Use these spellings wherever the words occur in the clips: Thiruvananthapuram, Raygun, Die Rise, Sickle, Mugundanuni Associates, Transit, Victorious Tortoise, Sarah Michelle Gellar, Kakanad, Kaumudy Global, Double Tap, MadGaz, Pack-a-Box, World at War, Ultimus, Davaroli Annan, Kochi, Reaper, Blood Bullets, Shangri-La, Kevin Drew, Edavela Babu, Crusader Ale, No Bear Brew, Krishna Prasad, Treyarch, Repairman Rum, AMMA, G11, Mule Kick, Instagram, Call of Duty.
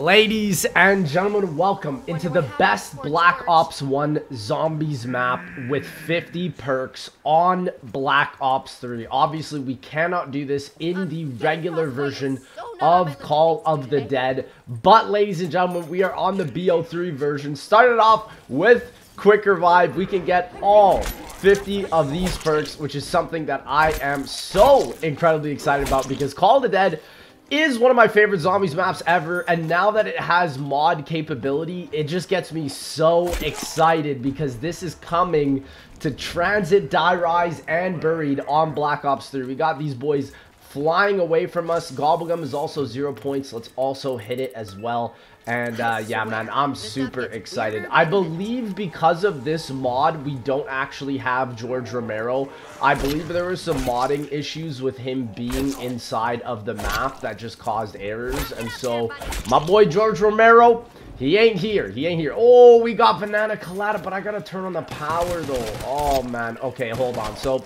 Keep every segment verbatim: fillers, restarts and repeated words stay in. Ladies and gentlemen, welcome into the best Black Ops one Zombies map with fifty perks on Black Ops three. Obviously, we cannot do this in the regular version of Call of the Dead. But, ladies and gentlemen, we are on the B O three version. Started off with Quick Revive. We can get all fifty of these perks, which is something that I am so incredibly excited about because Call of the Dead is one of my favorite zombies maps ever, and now that it has mod capability, it just gets me so excited because this is coming to Transit, Die Rise, and Buried on Black Ops three. We got these boys flying away from us. Gobblegum is also zero points. Let's also hit it as well. And uh, yeah, man, I'm super excited. I believe because of this mod, we don't actually have George Romero. I believe there were some modding issues with him being inside of the map that just caused errors. And so my boy George Romero, he ain't here. He ain't here. Oh, we got Banana Colada, but I got to turn on the power though. Oh, man. Okay, hold on. So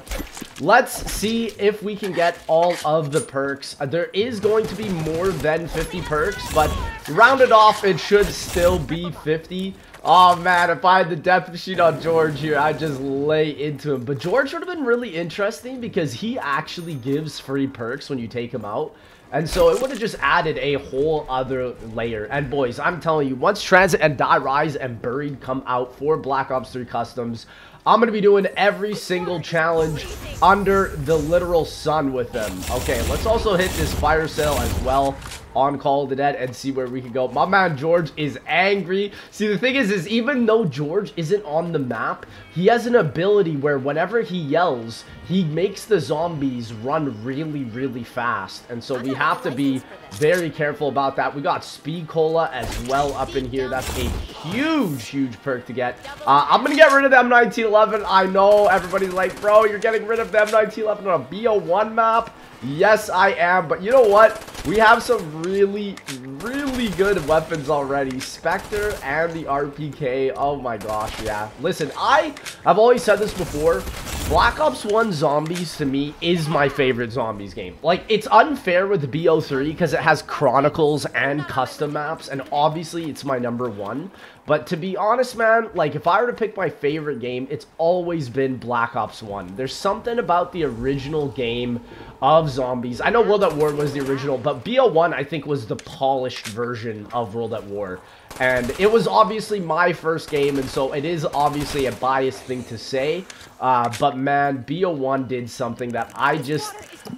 let's see if we can get all of the perks. There is going to be more than fifty perks, but rounded off, it should still be fifty. Oh, man, if I had the depth sheet on George here, I'd just lay into him. But George would have been really interesting because he actually gives free perks when you take him out. And so it would have just added a whole other layer. And boys, I'm telling you, once Transit and Die Rise and Buried come out for Black Ops three Customs, I'm going to be doing every single challenge under the literal sun with them. Okay, let's also hit this fire sale as well on Call of the Dead and see where we can go. My man George is angry. See, the thing is, is even though George isn't on the map, he has an ability where whenever he yells, he makes the zombies run really, really fast. And so we have to be very careful about that. We got Speed Cola as well up in here. That's a huge, huge perk to get. Uh, I'm going to get rid of the M nineteen eleven. I know everybody's like, bro, you're getting rid of the M nineteen eleven on a B O one map. Yes, I am. But you know what? We have some really, really good weapons already. Spectre and the R P K. Oh my gosh, yeah. Listen, I have always said this before. Black Ops one Zombies, to me, is my favorite Zombies game. Like, it's unfair with B O three because it has Chronicles and custom maps, and obviously it's my number one. But to be honest, man, like, if I were to pick my favorite game, it's always been Black Ops one. There's something about the original game of Zombies. I know World at War was the original, but B O one, I think, was the polished version of World at War. And it was obviously my first game, and so it is obviously a biased thing to say. Uh, but man, B O one did something that I just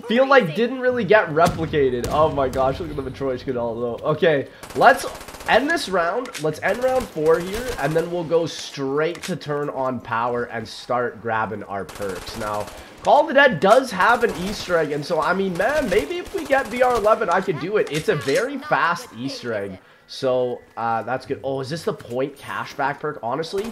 feel like didn't really get replicated. Oh my gosh, look at the Matryoshka all though. Okay, let's end this round. Let's end round four here, and then we'll go straight to turn on power and start grabbing our perks. Now, Call of the Dead does have an Easter egg, and so, I mean, man, maybe if we get V R eleven, I could do it. It's a very fast Easter egg. So, uh, that's good. Oh, is this the point cashback perk? Honestly,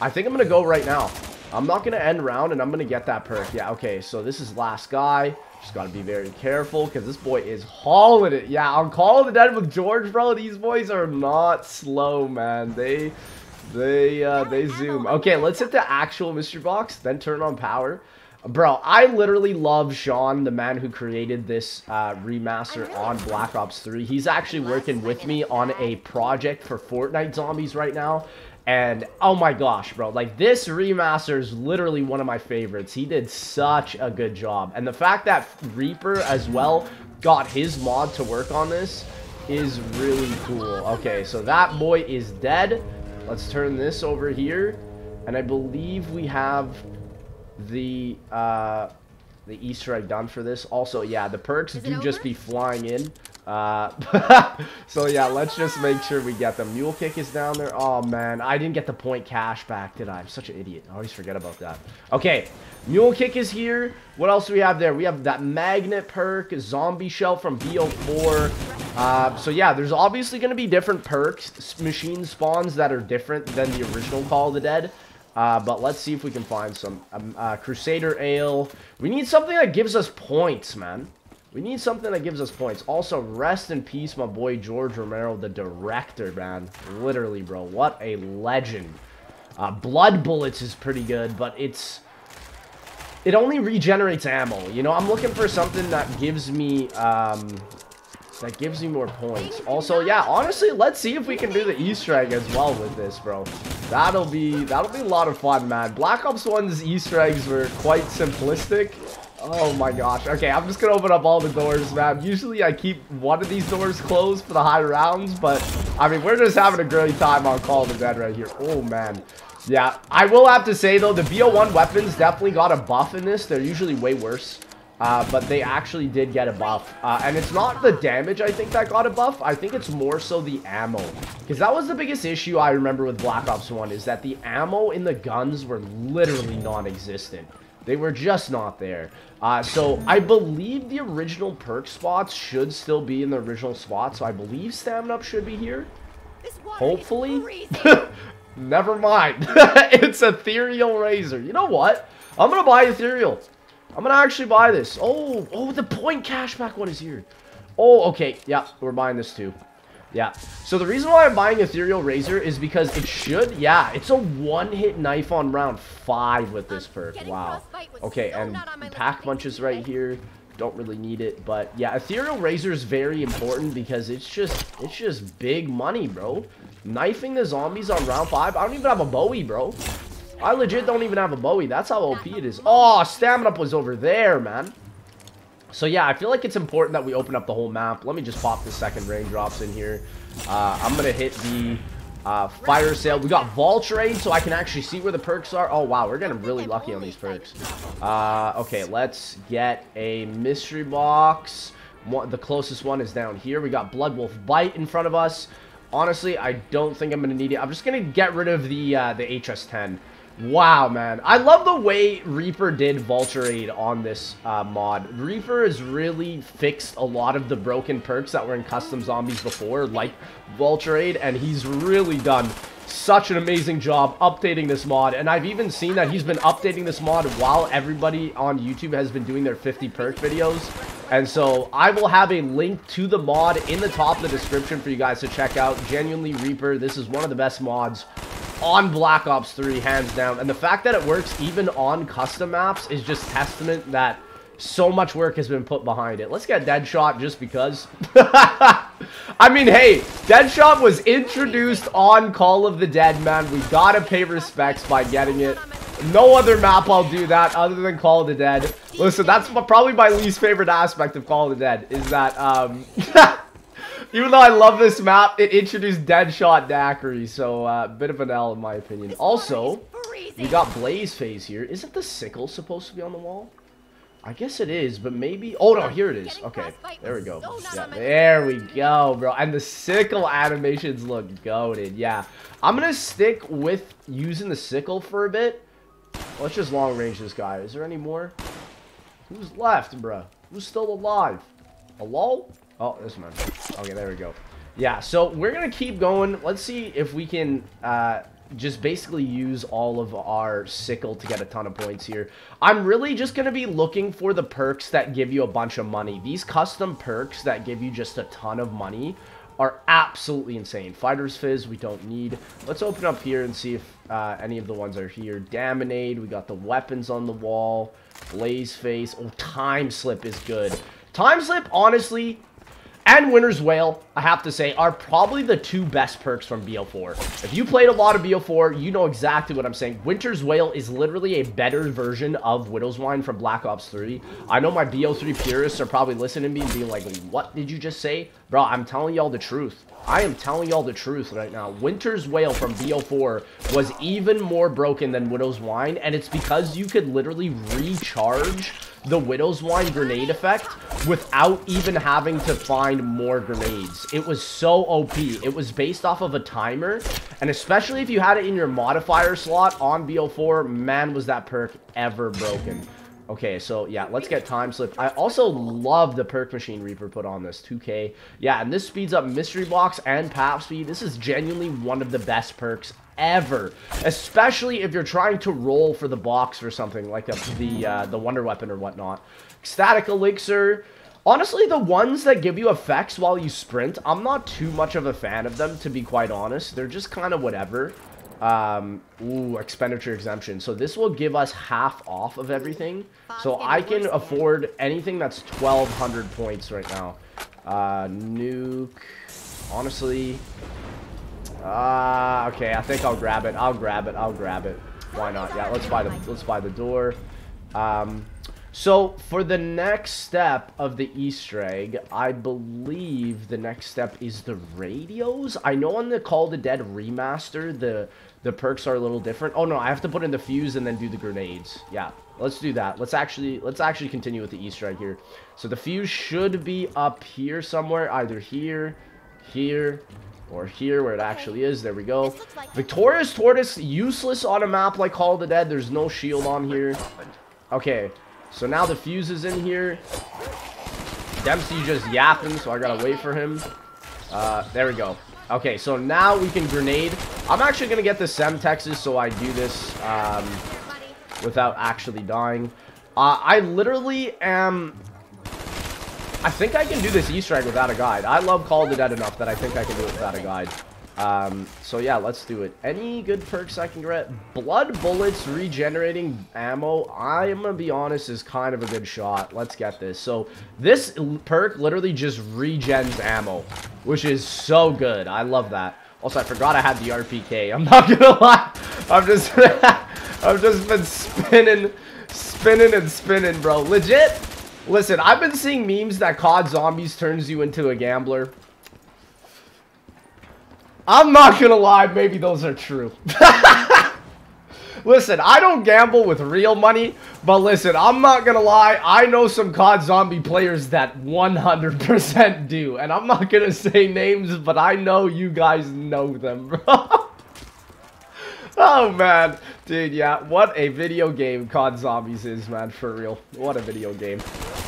I think I'm going to go right now. I'm not going to end round, and I'm going to get that perk. Yeah, okay. So, this is last guy. Just got to be very careful, because this boy is hauling it. Yeah, on Call of the Dead with George, bro, these boys are not slow, man. They, they, uh, they zoom. Okay, let's hit the actual mystery box, then turn on power. Bro, I literally love Sean, the man who created this uh, remaster on Black Ops three. He's actually working with me on a project for Fortnite Zombies right now. And, oh my gosh, bro. Like, this remaster is literally one of my favorites. He did such a good job. And the fact that Reaper, as well, got his mod to work on this is really cool. Okay, so that boy is dead. Let's turn this over here. And I believe we have the uh the Easter egg done for this also. Yeah, the perks do just be flying in, uh so yeah, let's just make sure we get them. Mule Kick is down there. Oh man, I didn't get the point cash back, did I? I'm such an idiot. I always forget about that. Okay, Mule Kick is here. What else do we have there? We have that magnet perk, Zombie Shell from B O four. Uh, so yeah, there's obviously going to be different perks, machine spawns that are different than the original Call of the Dead. Uh, but let's see if we can find some. Um, uh, Crusader Ale. We need something that gives us points, man. We need something that gives us points. Also, rest in peace, my boy George Romero, the director, man. Literally, bro. What a legend. Uh, Blood Bullets is pretty good, but it's... it only regenerates ammo. You know, I'm looking for something that gives me... Um, That gives you more points. Also, yeah, honestly, let's see if we can do the Easter egg as well with this, bro. That'll be that'll be a lot of fun, man. Black Ops one's Easter eggs were quite simplistic. Oh my gosh. Okay, I'm just gonna open up all the doors, man. Usually I keep one of these doors closed for the high rounds, but I mean, we're just having a great time on Call of the Dead right here. Oh man. Yeah, I will have to say though, the B O one weapons definitely got a buff in this. They're usually way worse. Uh, but they actually did get a buff. Uh, and it's not the damage, I think, that got a buff. I think it's more so the ammo. Because that was the biggest issue I remember with Black Ops one, is that the ammo in the guns were literally non-existent. They were just not there. Uh, so I believe the original perk spots should still be in the original spot. So I believe Stamina Up should be here. Hopefully. Never mind. It's Ethereal Razor. You know what? I'm going to buy Ethereal. I'm gonna actually buy this. Oh, oh, the point cashback one is here. Oh, okay. Yeah, we're buying this too. Yeah. So the reason why I'm buying Ethereal Razor is because it should. Yeah, it's a one-hit knife on round five with this perk. Wow. Okay, and pack punches right here. Don't really need it, but yeah, Ethereal Razor is very important because it's just it's just big money, bro. Knifing the zombies on round five. I don't even have a Bowie, bro. I legit don't even have a Bowie. That's how O P it is. Oh, Stamina Up was over there, man. So, yeah, I feel like it's important that we open up the whole map. Let me just pop the second raindrops in here. Uh, I'm going to hit the uh, fire sale. We got Vulture Aid, so I can actually see where the perks are. Oh, wow, we're getting really lucky on these perks. Uh, okay, let's get a mystery box. The closest one is down here. We got Blood Wolf Bite in front of us. Honestly, I don't think I'm going to need it. I'm just going to get rid of the uh, the H S ten. Wow, man. I love the way Reaper did Vulture Aid on this uh, mod. Reaper has really fixed a lot of the broken perks that were in custom zombies before, like Vulture Aid, and he's really done such an amazing job updating this mod. And I've even seen that he's been updating this mod while everybody on YouTube has been doing their fifty perk videos. And so I will have a link to the mod in the top of the description for you guys to check out. Genuinely, Reaper, this is one of the best mods on Black Ops three, hands down, and the fact that it works even on custom maps is just testament that so much work has been put behind it. Let's get Deadshot just because. I mean, hey, Deadshot was introduced on Call of the Dead, man. We gotta pay respects by getting it. No other map I'll do that other than Call of the Dead. Listen, that's probably my least favorite aspect of Call of the Dead, is that um even though I love this map, it introduced Deadshot Daiquiri, so a uh, bit of an L in my opinion. Also, we got Blaze Phase here. Isn't the Sickle supposed to be on the wall? I guess it is, but maybe... Oh, no, here it is. Okay, there we go. Yeah, there we go, bro. And the Sickle animations look goated. Yeah, I'm going to stick with using the Sickle for a bit. Let's just long range this guy. Is there any more? Who's left, bro? Who's still alive? Hello? Oh, this man. Okay, there we go. Yeah, so we're going to keep going. Let's see if we can uh, just basically use all of our Sickle to get a ton of points here. I'm really just going to be looking for the perks that give you a bunch of money. These custom perks that give you just a ton of money are absolutely insane. Fighter's Fizz, we don't need. Let's open up here and see if uh, any of the ones are here. Daminade, we got the weapons on the wall. Blaze Phase. Oh, Time Slip is good. Time Slip, honestly... and Winter's Whale, I have to say, are probably the two best perks from B O four. If you played a lot of B O four, you know exactly what I'm saying. Winter's Whale is literally a better version of Widow's Wine from Black Ops three. I know my B O three purists are probably listening to me and being like, what did you just say? Bro, I'm telling y'all the truth. I am telling y'all the truth right now. Winter's Whale from B O four was even more broken than Widow's Wine, and it's because you could literally recharge the Widow's Wine grenade effect without even having to find more grenades. It was so O P. It was based off of a timer, and especially if you had it in your modifier slot on B O four, man, was that perk ever broken. Okay, so yeah, let's get Time Slip. I also love the perk machine Reaper put on this, two K. Yeah, and this speeds up Mystery Box and Pap Speed. This is genuinely one of the best perks ever, especially if you're trying to roll for the box or something like a, the uh, the wonder weapon or whatnot. Ecstatic Elixir. Honestly, the ones that give you effects while you sprint, I'm not too much of a fan of them, to be quite honest. They're just kind of whatever. Um, ooh, Expenditure Exemption. So this will give us half off of everything. So I can afford anything that's twelve hundred points right now. Uh, nuke. Honestly. Ah, uh, okay. I think I'll grab it. I'll grab it. I'll grab it. Why not? Yeah, let's buy the let's buy the door. Um, so for the next step of the Easter egg, I believe the next step is the radios. I know on the Call of the Dead remaster, the the perks are a little different. Oh no, I have to put in the fuse and then do the grenades. Yeah, let's do that. Let's actually let's actually continue with the Easter egg here. So the fuse should be up here somewhere, either here, here. Or here, where it actually is. There we go. Victorious Tortoise, useless on a map like Call of the Dead. There's no shield on here. Okay, so now the fuse is in here. Dempsey just yapping, so I gotta wait for him. Uh, there we go. Okay, so now we can grenade. I'm actually gonna get the Semtexes, so I do this um, without actually dying. Uh, I literally am... I think I can do this Easter egg without a guide. I love Call of the Dead enough that I think I can do it without a guide. Um, so yeah, let's do it. Any good perks I can get? Blood Bullets, regenerating ammo. I'm going to be honest, is kind of a good shot. Let's get this. So this perk literally just regens ammo, which is so good. I love that. Also, I forgot I had the R P K. I'm not going to lie. I've just, I've just been spinning, spinning and spinning, bro. Legit. Listen, I've been seeing memes that C O D Zombies turns you into a gambler. I'm not gonna lie, maybe those are true. Listen, I don't gamble with real money, but listen, I'm not gonna lie, I know some C O D Zombie players that one hundred percent do. And I'm not gonna say names, but I know you guys know them, bro. Oh, man. Dude, yeah. What a video game C O D Zombies is, man. For real. What a video game.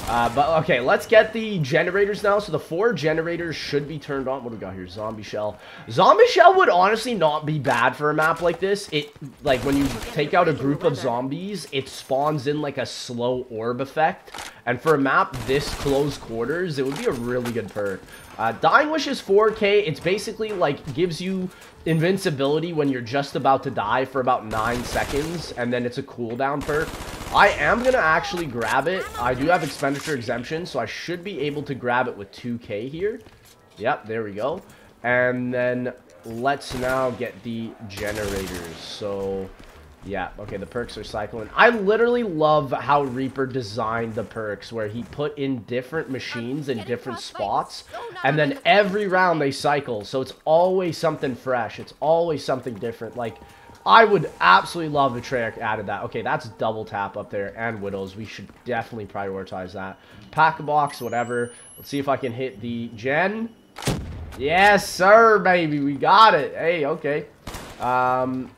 Uh, but, okay. Let's get the generators now. So, the four generators should be turned on. What do we got here? Zombie Shell. Zombie Shell would honestly not be bad for a map like this. It, like, when you take out a group of zombies, it spawns in, like, a slow orb effect. And for a map this close quarters, it would be a really good perk. Uh, Dying Wish is four K. It's basically, like, gives you invincibility when you're just about to die for about nine seconds, and then it's a cooldown perk. I am gonna actually grab it. I do have Expenditure Exemption, so I should be able to grab it with two K here. Yep, there we go. And then let's now get the generators. So... yeah, okay, the perks are cycling. I literally love how Reaper designed the perks, where he put in different machines in different spots, and then every round they cycle, so it's always something fresh. It's always something different. Like, I would absolutely love if Treyarch added that. Okay, that's Double Tap up there, and Widows. We should definitely prioritize that. Pack a box, whatever. Let's see if I can hit the gen. Yes, sir, baby. We got it. Hey, okay. Um...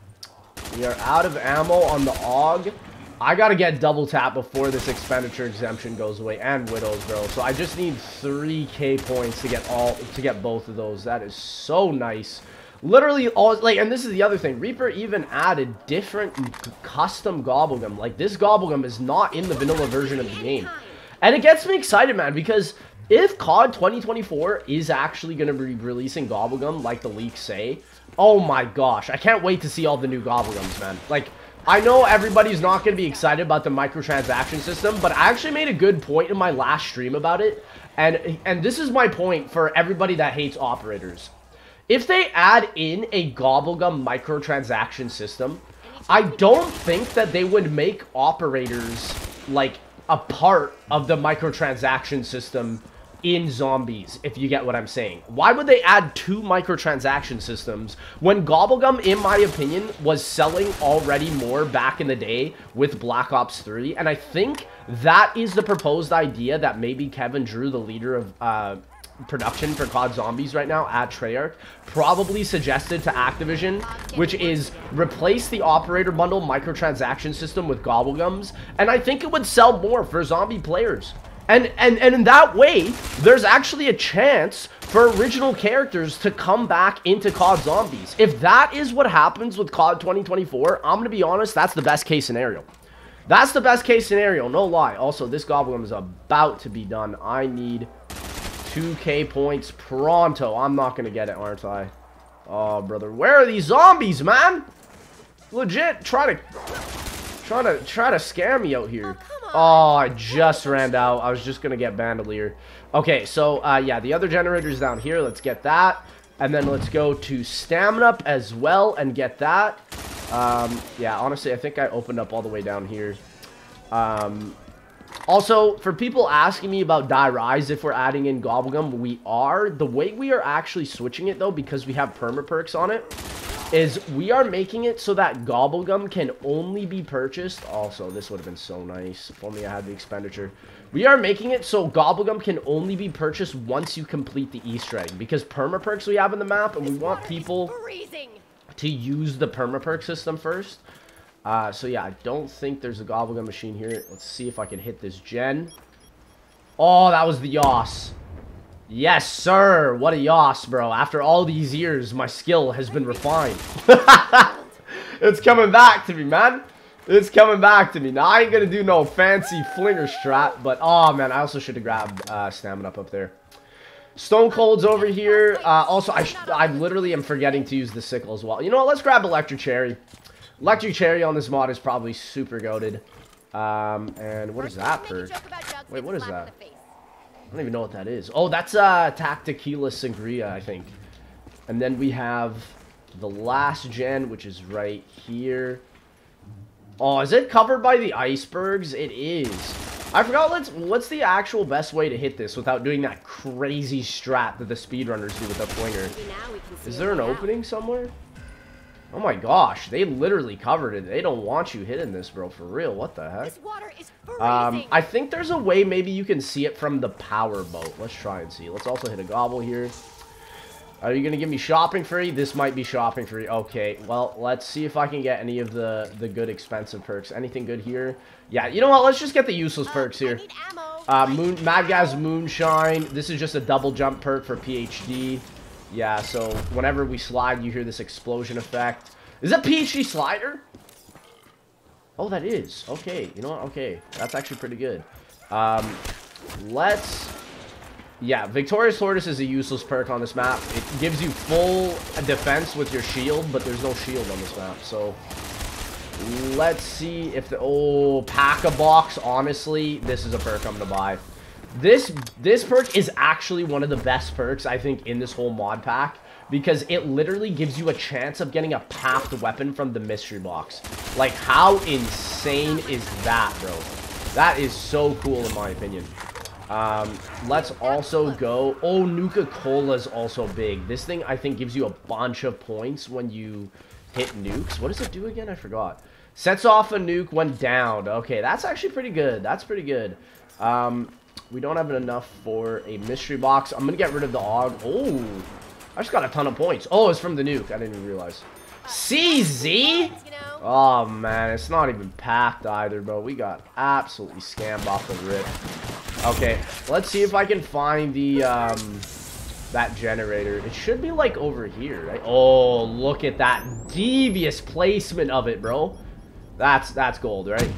We are out of ammo on the AUG. I gotta get Double Tap before this Expenditure Exemption goes away, and Widow's, bro. So I just need three K points to get all to get both of those. That is so nice. Literally all like, and this is the other thing. Reaper even added different custom Gobblegum. Like, this Gobblegum is not in the vanilla version of the game, and it gets me excited, man, because if C O D twenty twenty-four is actually going to be releasing Gobblegum, like the leaks say, oh my gosh, I can't wait to see all the new Gobblegums, man. Like, I know everybody's not going to be excited about the microtransaction system, but I actually made a good point in my last stream about it, and and this is my point for everybody that hates operators. If they add in a Gobblegum microtransaction system, I don't think that they would make operators, like, a part of the microtransaction system in Zombies, if you get what I'm saying. Why would they add two microtransaction systems when Gobblegum, in my opinion, was selling already more back in the day with Black Ops three? And I think that is the proposed idea that maybe Kevin Drew, the leader of uh, production for C O D Zombies right now at Treyarch, probably suggested to Activision, which is replace the operator bundle microtransaction system with Gobblegums. And I think it would sell more for zombie players. And, and, and in that way, there's actually a chance for original characters to come back into C O D Zombies. If that is what happens with C O D twenty twenty-four, I'm going to be honest, that's the best case scenario. That's the best case scenario, no lie. Also, this Goblin is about to be done. I need two K points pronto. I'm not going to get it, aren't I? Oh, brother. Where are these zombies, man? Legit, try to, try to, try to scare me out here. Oh, come on. Oh, I just ran out. I was just going to get Bandolier. Okay, so, uh, yeah, the other generator's down here. Let's get that. And then let's go to Stamina Up as well and get that. Um, yeah, honestly, I think I opened up all the way down here. Um, also, for people asking me about Die Rise, if we're adding in Gobblegum, we are. The way we are actually switching it, though, because we have Perma Perks on it, is we are making it so that Gobblegum can only be purchased. Also, this would have been so nice if only I had the expenditure. We are making it so Gobblegum can only be purchased once you complete the Easter egg, because Perma Perks we have in the map, and we want people to use the Perma Perk system first. Uh, so yeah, I don't think there's a Gobblegum machine here. Let's see if I can hit this gen. Oh, that was the Yoss. Yes, sir. What a Yoss, bro. After all these years, my skill has been refined. It's coming back to me, man. It's coming back to me. Now, I ain't going to do no fancy flinger strat, but oh, man, I also should have grabbed uh, Stamina Up up there. Stone Cold's over here. Uh, also, I, I literally am forgetting to use the Sickle as well. You know what? Let's grab Electric Cherry. Electric Cherry on this mod is probably super goated. Um, and what is that perk? Wait, what is that? I don't even know what that is. Oh, that's uh, Tac Tequila Sangria, I think. And then we have the last gen, which is right here. Oh, is it covered by the icebergs? It is. I forgot let's, what's the actual best way to hit this without doing that crazy strat that the speedrunners do with the flinger. Is there an opening somewhere? Oh my gosh, they literally covered it. They don't want you hitting this, bro, for real. What the heck? This water is freezing. Um, I think there's a way maybe you can see it from the power boat. Let's try and see. Let's also hit a gobble here. Are you going to give me shopping free? This might be shopping free. Okay, well, let's see if I can get any of the, the good expensive perks. Anything good here? Yeah, you know what? Let's just get the useless perks here. Uh, moon, Madgas Moonshine. This is just a double jump perk for P H D. Yeah, so whenever we slide, you hear this explosion effect. Is that P H D Slider? Oh, that is. Okay, you know what? Okay, that's actually pretty good. Um, let's... Yeah, Victorious Tortoise is a useless perk on this map. It gives you full defense with your shield, but there's no shield on this map. So, let's see if the... Oh, Pack-a-Box, honestly, this is a perk I'm going to buy. This this perk is actually one of the best perks, I think, in this whole mod pack, because it literally gives you a chance of getting a packed weapon from the mystery box. Like, how insane is that, bro? That is so cool, in my opinion. Um, let's also go... Oh, Nuka Cola's also big. This thing, I think, gives you a bunch of points when you hit nukes. What does it do again? I forgot. Sets off a nuke when downed. Okay, that's actually pretty good. That's pretty good. Um... We don't have enough for a mystery box. I'm going to get rid of the AUG. Oh, I just got a ton of points. Oh, it's from the nuke. I didn't even realize. C Z? Oh, man. It's not even packed either, bro. We got absolutely scammed off the rip. Okay. Let's see if I can find the um, that generator. It should be, like, over here, right? Oh, look at that devious placement of it, bro. That's, that's gold, right?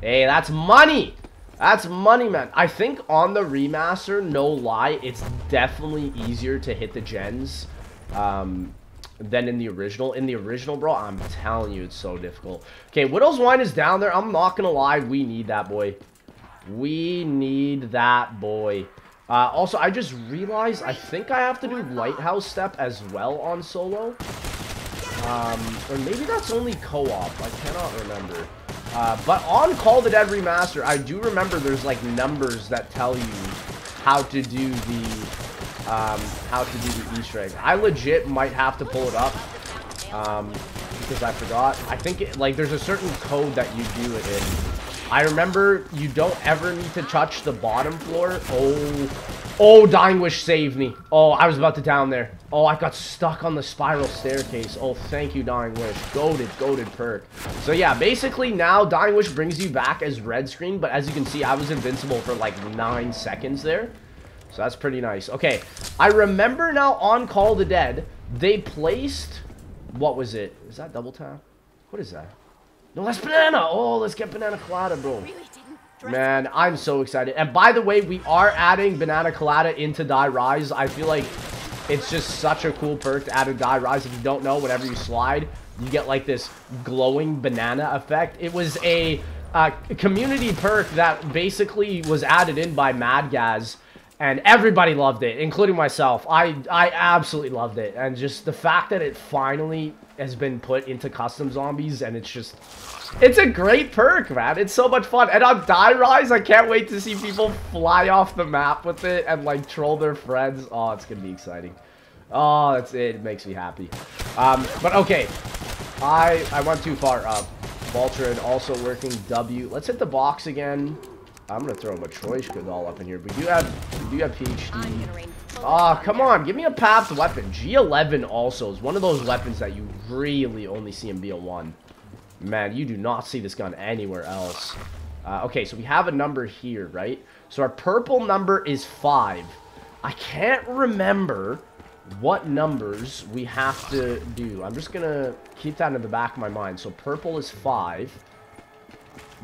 Hey, that's money. That's money, man. I think on the remaster, no lie, it's definitely easier to hit the gens um, than in the original. In the original, bro, I'm telling you, it's so difficult. Okay, Widow's Wine is down there. I'm not going to lie. We need that boy. We need that boy. Uh, also, I just realized I think I have to do Lighthouse Step as well on solo. Um, or maybe that's only co-op. I cannot remember. Uh, but on Call of the Dead Remaster, I do remember there's, like, numbers that tell you how to do the, um, how to do the Easter egg. I legit might have to pull it up, um, because I forgot. I think, it, like, there's a certain code that you do it in. I remember you don't ever need to touch the bottom floor. Oh, oh, Dying Wish saved me. Oh, I was about to down there. Oh, I got stuck on the spiral staircase. Oh, thank you, Dying Wish. Goated, goated perk. So, yeah, basically now Dying Wish brings you back as red screen. But as you can see, I was invincible for like nine seconds there. So, that's pretty nice. Okay, I remember now on Call of the Dead, they placed... What was it? Is that Double Tap? What is that? No, that's banana. Oh, let's get Banana Colada, bro. Man, I'm so excited. And by the way, we are adding Banana Colada into Die Rise. I feel like it's just such a cool perk to add to Die Rise. If you don't know, whenever you slide, you get like this glowing banana effect. It was a uh, community perk that basically was added in by Madgaz, and everybody loved it, including myself. I, I absolutely loved it, and just the fact that it finally has been put into custom zombies, and it's just... it's a great perk, man. It's so much fun. And on Die Rise, I can't wait to see people fly off the map with it and, like, troll their friends. Oh, it's gonna be exciting. Oh, that's it. It makes me happy. Um, but, okay. I I went too far up. Vulture and also working W. Let's hit the box again. I'm gonna throw Matryoshka doll up in here. But you have, you have P H D. Oh, come on. Give me a P A P weapon. G eleven also is one of those weapons that you really only see in B O one. Man, you do not see this gun anywhere else. Uh, okay, so we have a number here, right? So our purple number is five. I can't remember what numbers we have to do. I'm just going to keep that in the back of my mind. So purple is five.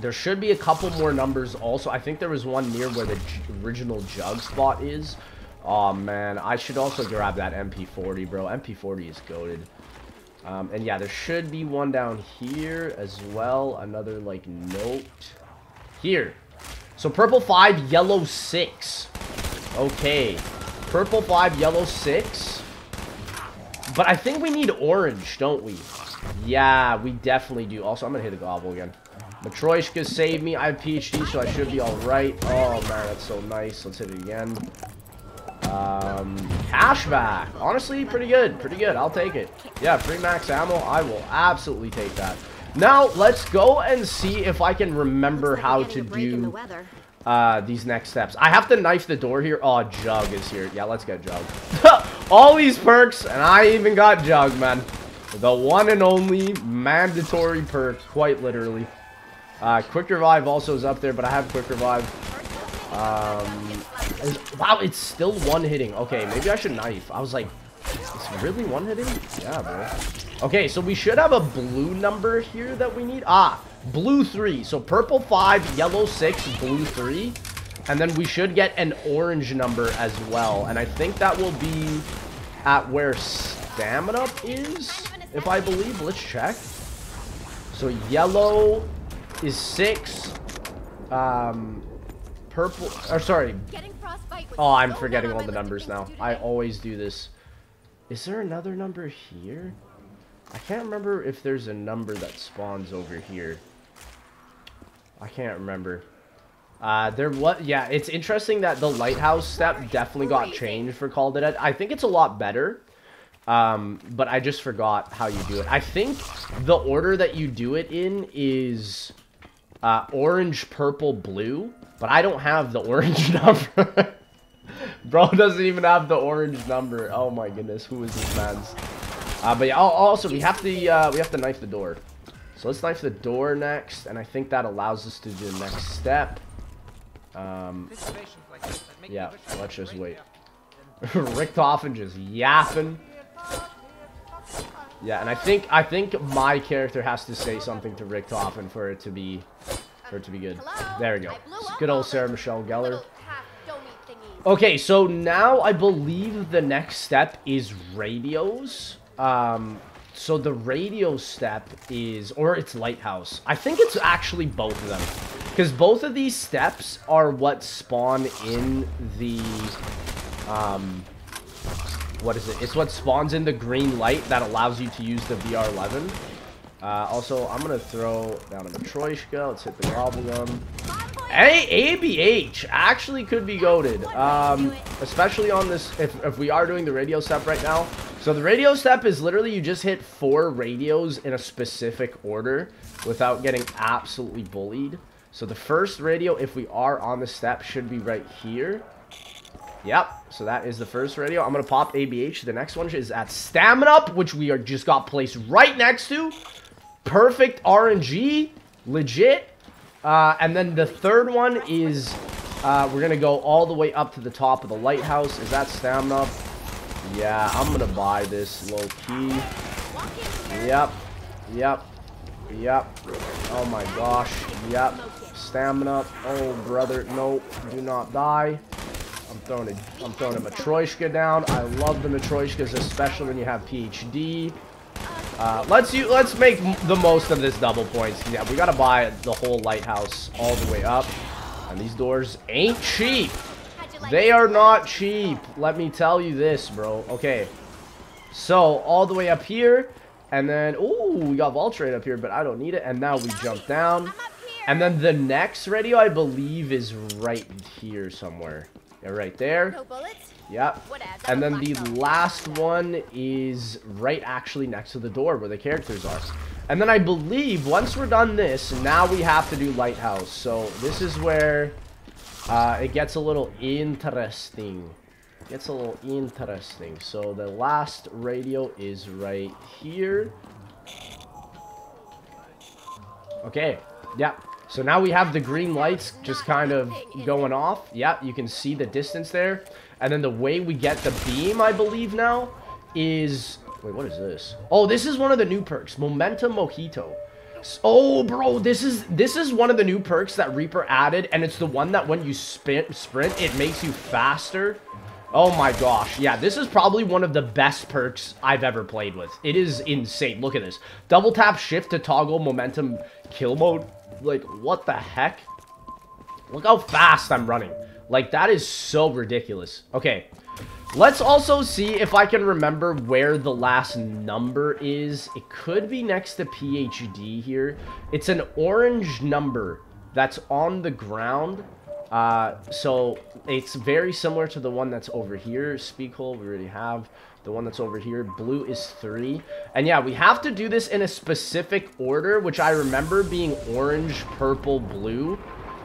There should be a couple more numbers also. I think there was one near where the original jug spot is. Oh, man. I should also grab that M P forty, bro. M P forty is goated. Um, and yeah, there should be one down here as well. Another, like, note. Here. So, purple five, yellow six. Okay. Purple five, yellow six. But I think we need orange, don't we? Yeah, we definitely do. Also, I'm gonna hit a gobble again. Matryoshka saved me. I have P H D, so I should be alright. Oh, man, that's so nice. Let's hit it again. Um, cashback. Honestly, pretty good. Pretty good. I'll take it. Yeah, free max ammo. I will absolutely take that. Now, let's go and see if I can remember how to do uh, these next steps. I have to knife the door here. Oh, Jug is here. Yeah, let's get Jug. All these perks, and I even got Jug, man. The one and only mandatory perk, quite literally. Uh, Quick Revive also is up there, but I have Quick Revive. Um, is, wow, it's still one hitting. Okay, maybe I should knife. I was like, it's really one hitting? Yeah, bro. Okay, so we should have a blue number here that we need. Ah, blue three. So purple five, yellow six, blue three. And then we should get an orange number as well. And I think that will be at where stamina is, if I believe. Let's check. So yellow is six. Um... Purple, or sorry. Oh, I'm forgetting all the numbers now. I always do this. Is there another number here? I can't remember if there's a number that spawns over here. I can't remember. Uh, there what? Yeah, it's interesting that the lighthouse step definitely got changed for Call of the Dead. I think it's a lot better. Um, but I just forgot how you do it. I think the order that you do it in is uh, orange, purple, blue. But I don't have the orange number. Bro doesn't even have the orange number. Oh my goodness, who is this man's? Uh, but yeah, also we have to uh, we have to knife the door. So let's knife the door next, and I think that allows us to do the next step. Um, yeah, let's just wait. Richtofen just yapping. Yeah, and I think I think my character has to say something to Richtofen for it to be. For it to be good. Hello? There we go. Good old Sarah Michelle Gellar. Okay, so now I believe the next step is radios. Um, so the radio step is, or it's lighthouse. I think it's actually both of them, because both of these steps are what spawn in the, um, what is it? It's what spawns in the green light that allows you to use the V R eleven. Uh, also, I'm going to throw down a Matryoshka. Let's hit the Gobblegum. A ABH actually could be goated, um, especially on this, if, if we are doing the radio step right now. So the radio step is literally you just hit four radios in a specific order without getting absolutely bullied. So the first radio, if we are on the step, should be right here. Yep, so that is the first radio. I'm going to pop A B H. The next one is at Stamina Up, which we are just got placed right next to. Perfect R N G, legit. Uh, and then the third one is uh, we're going to go all the way up to the top of the lighthouse. Is that stamina up? Yeah, I'm going to buy this low key. Yep, yep, yep. Oh my gosh, yep. Stamina up. Oh, brother, no, do not die. I'm throwing a, I'm throwing a Matryoshka down. I love the Matryoshkas, especially when you have P H D. Uh, let's you let's make the most of this double points. Yeah, we gotta buy the whole lighthouse all the way up. And these doors ain't cheap. They are not cheap. Let me tell you this, bro. Okay. So, all the way up here. And then, ooh, we got Vulture Aid up here, but I don't need it. And now we jump down. And then the next radio, I believe, is right here somewhere. Yeah, right there. No bullets? Yep. And then the last one is right actually next to the door where the characters are. And then I believe once we're done this, now we have to do Lighthouse. So this is where uh, it gets a little interesting. It gets a little interesting. So the last radio is right here. Okay. Yeah. So now we have the green lights just kind of going off. Yeah, you can see the distance there. And then the way we get the beam, I believe now, is... Wait, what is this? Oh, this is one of the new perks. Momentum Mojito. Oh, bro, this is this is one of the new perks that Reaper added. And it's the one that when you spin, sprint, it makes you faster. Oh, my gosh. Yeah, this is probably one of the best perks I've ever played with. It is insane. Look at this. Double tap shift to toggle momentum kill mode. Like, what the heck? Look how fast I'm running. Like, that is so ridiculous. Okay. Let's also see if I can remember where the last number is. It could be next to P H D here. It's an orange number that's on the ground. Uh, so, it's very similar to the one that's over here. Sickle, we already have. The one that's over here. Blue is three. And yeah, we have to do this in a specific order, which I remember being orange, purple, blue.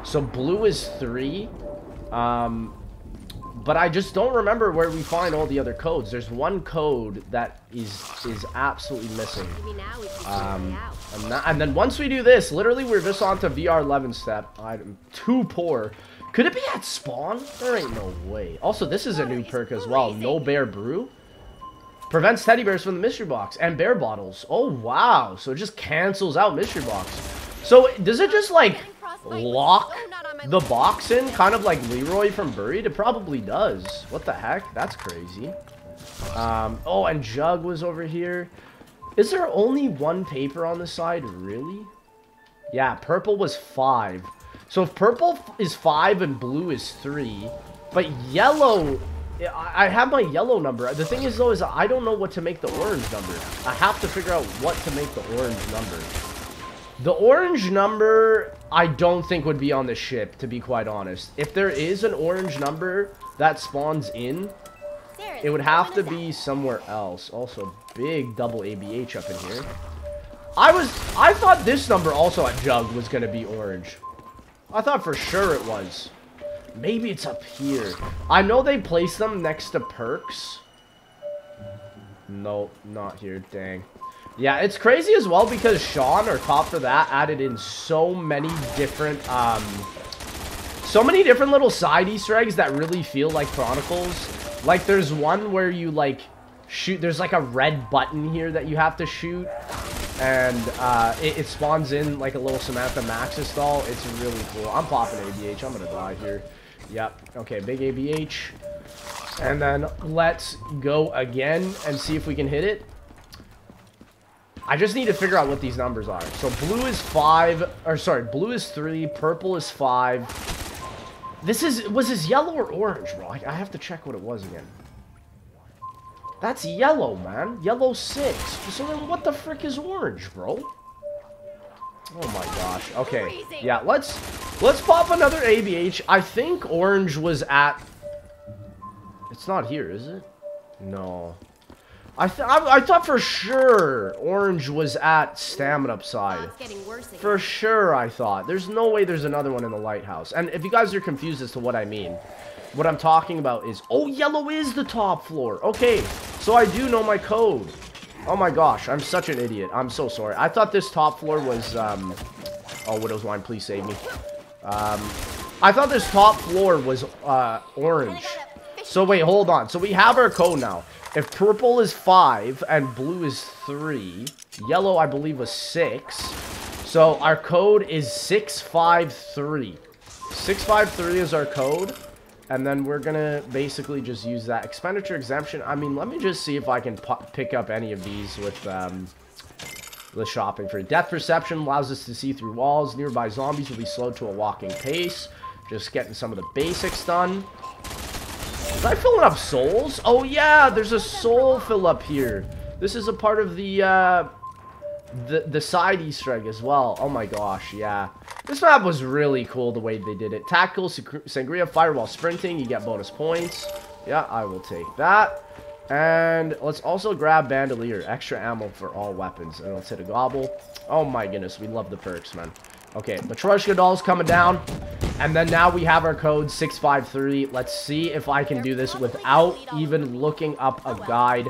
So, blue is three. Um, but I just don't remember where we find all the other codes. There's one code that is is absolutely missing. Um, I'm not, and then once we do this, literally we're just on to V R eleven step. I'm too poor. Could it be at spawn? There ain't no way. Also, this is a new perk as well. No Bear Brew. Prevents teddy bears from the mystery box and bear bottles. Oh, wow. So it just cancels out mystery box. So does it just like... lock the box in, kind of like Leroy from Buried? It probably does. What the heck? That's crazy. Um, oh, and Jug was over here. Is there only one paper on the side? Really? Yeah, purple was five. So if purple is five and blue is three, but yellow... I have my yellow number. The thing is, though, is I don't know what to make the orange number. I have to figure out what to make the orange number. The orange number, I don't think would be on the ship, to be quite honest. If there is an orange number that spawns in, it would have to be somewhere else. Also, big double A B H up in here. I was, I thought this number also at Jug was going to be orange. I thought for sure it was. Maybe it's up here. I know they place them next to perks. Nope, not here. Dang. Yeah, it's crazy as well because Sean, our top for that, added in so many different, um, so many different little side Easter eggs that really feel like Chronicles. Like, there's one where you, like, shoot, there's, like, a red button here that you have to shoot. And, uh, it, it spawns in, like, a little Samantha Maxis stall. It's really cool. I'm popping A B H. I'm gonna die here. Yep. Okay, big A B H. And then let's go again and see if we can hit it. I just need to figure out what these numbers are. So blue is five, or sorry, blue is three, purple is five. This is, was this yellow or orange, bro? I, I have to check what it was again. That's yellow, man. Yellow six. So then what the frick is orange, bro? Oh my gosh. Okay. Yeah, let's, let's pop another A B H. I think orange was at, it's not here, is it? No. I, th I, I thought for sure orange was at stamina upside. For sure, I thought. There's no way there's another one in the lighthouse. And if you guys are confused as to what I mean, what I'm talking about is... Oh, yellow is the top floor. Okay, so I do know my code. Oh my gosh, I'm such an idiot. I'm so sorry. I thought this top floor was... Um, oh, Widow's Wine, please save me. Um, I thought this top floor was uh, orange. So wait, hold on. So we have our code now. If purple is five and blue is three, yellow, I believe, was six. So our code is six five three. six five three is our code. And then we're going to basically just use that. Expenditure exemption. I mean, let me just see if I can pick up any of these with um, Let's shop in for Death Perception. Allows us to see through walls. Nearby zombies will be slowed to a walking pace. Just getting some of the basics done. Was I filling up souls? Oh, yeah, there's a soul fill up here. This is a part of the, uh, the, the side Easter egg as well. Oh, my gosh, yeah. This map was really cool the way they did it. Tactical, Sangria, Firewall, Sprinting. You get bonus points. Yeah, I will take that. And let's also grab Bandolier. Extra ammo for all weapons. And let's hit a gobble. Oh, my goodness. We love the perks, man. Okay, Matryoshka doll's coming down. And then now we have our code six five three. Let's see if I can do this without even looking up a guide.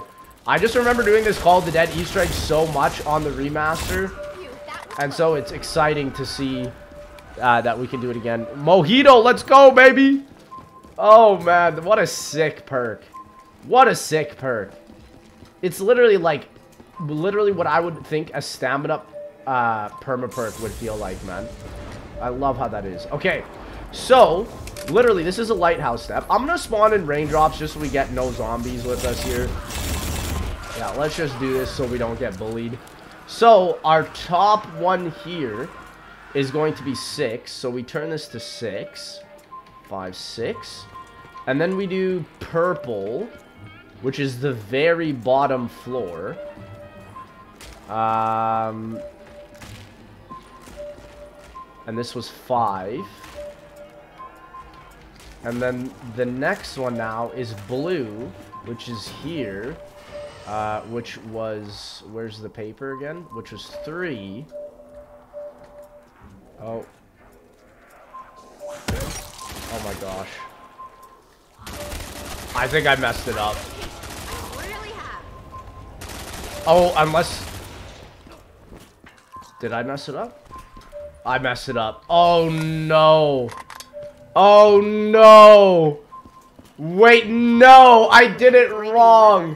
I just remember doing this Call of the Dead Easter egg so much on the remaster. And so it's exciting to see uh, that we can do it again. Mojito, let's go, baby. Oh, man. What a sick perk. What a sick perk. It's literally like, literally what I would think a stamina uh, perma perk would feel like, man. I love how that is. Okay, so literally this is a lighthouse step. I'm gonna spawn in raindrops just so we get no zombies with us here. Yeah, let's just do this so we don't get bullied. So our top one here is going to be six. So we turn this to six, five, six. And then we do purple, which is the very bottom floor. Um, and this was five. And then the next one now is blue, which is here. Uh, which was... Where's the paper again? Which was three. Oh. Oh my gosh. I think I messed it up. Oh, unless... Did I mess it up? I messed it up. Oh, no. Oh, no. Wait, no. I did it wrong.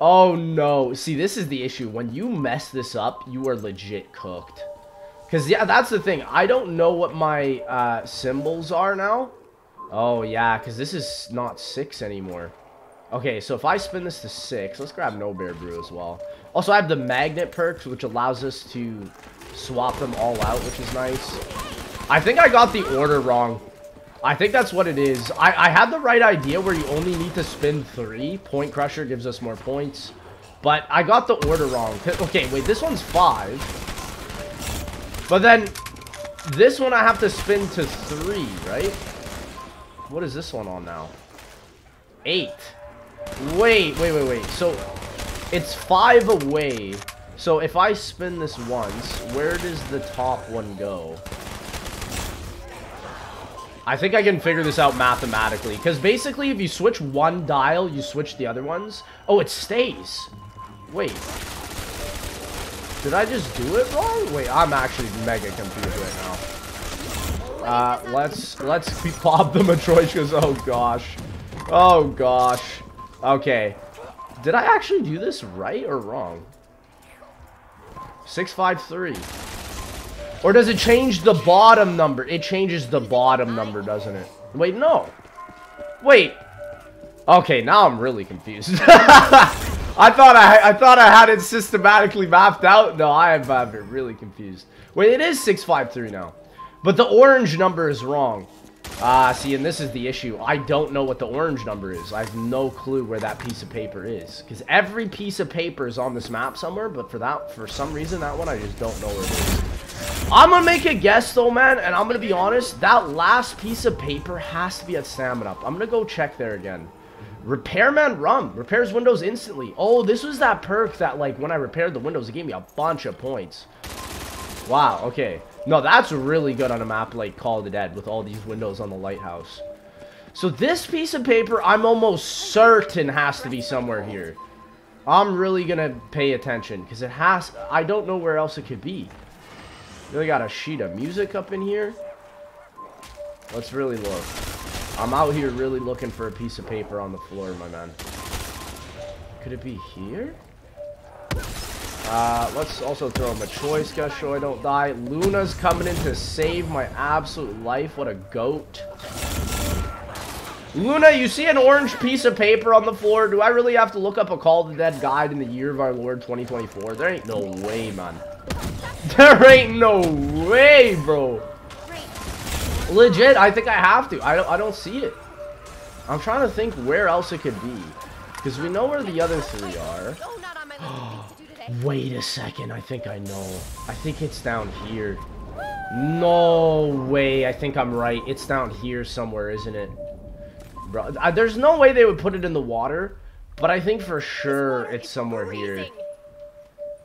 Oh, no. See, this is the issue. When you mess this up, you are legit cooked. Because, yeah, that's the thing. I don't know what my uh, symbols are now. Oh, yeah, because this is not six anymore. Okay, so if I spin this to six, let's grab No Bear Brew as well. Also, I have the Magnet perks, which allows us to swap them all out, which is nice. I think I got the order wrong. I think that's what it is. I, I had the right idea where you only need to spin three. Point Crusher gives us more points. But I got the order wrong. Okay, wait, this one's five. But then this one I have to spin to three, right? What is this one on now? Eight. Wait, wait, wait, wait. So it's five away. So if I spin this once, where does the top one go? I think I can figure this out mathematically. Because basically, if you switch one dial, you switch the other ones. Oh, it stays. Wait. Did I just do it wrong? Wait, I'm actually mega confused right now. Uh, let's, let's pop the Matryoshkas. Oh, gosh. Oh, gosh. Okay. Did I actually do this right or wrong? six five three. Or does it change the bottom number? It changes the bottom number, doesn't it? Wait, no. Wait. Okay, now I'm really confused. I thought I, I thought I had it systematically mapped out. No, I have uh, been really confused. Wait, it is six five three now. But the orange number is wrong. Ah, uh, see, and this is the issue. I don't know what the orange number is. I have no clue where that piece of paper is. Because every piece of paper is on this map somewhere. But for that, for some reason, that one, I just don't know where it is. I'm going to make a guess, though, man. And I'm going to be honest. That last piece of paper has to be at stamina up. I'm going to go check there again. Repairman Rum. Repairs windows instantly. Oh, this was that perk that, like, when I repaired the windows, it gave me a bunch of points. Wow, okay. No, that's really good on a map like Call of the Dead with all these windows on the lighthouse. So this piece of paper, I'm almost certain has to be somewhere here. I'm really going to pay attention because it has... I don't know where else it could be. Really got a sheet of music up in here. Let's really look. I'm out here really looking for a piece of paper on the floor, my man. Could it be here? Uh, let's also throw a Matryoshka so I don't die. Luna's coming in to save my absolute life. What a goat. Luna, you see an orange piece of paper on the floor. Do I really have to look up a Call of the Dead guide in the year of our Lord twenty twenty-four? There ain't no way, man. There ain't no way, bro. Legit, I think I have to. I don't, I don't see it. I'm trying to think where else it could be. Because we know where the other three are. Wait a second. I think I know. I think it's down here. No way. I think I'm right. It's down here somewhere, isn't it? Bro, I, there's no way they would put it in the water. But I think for sure it's somewhere here.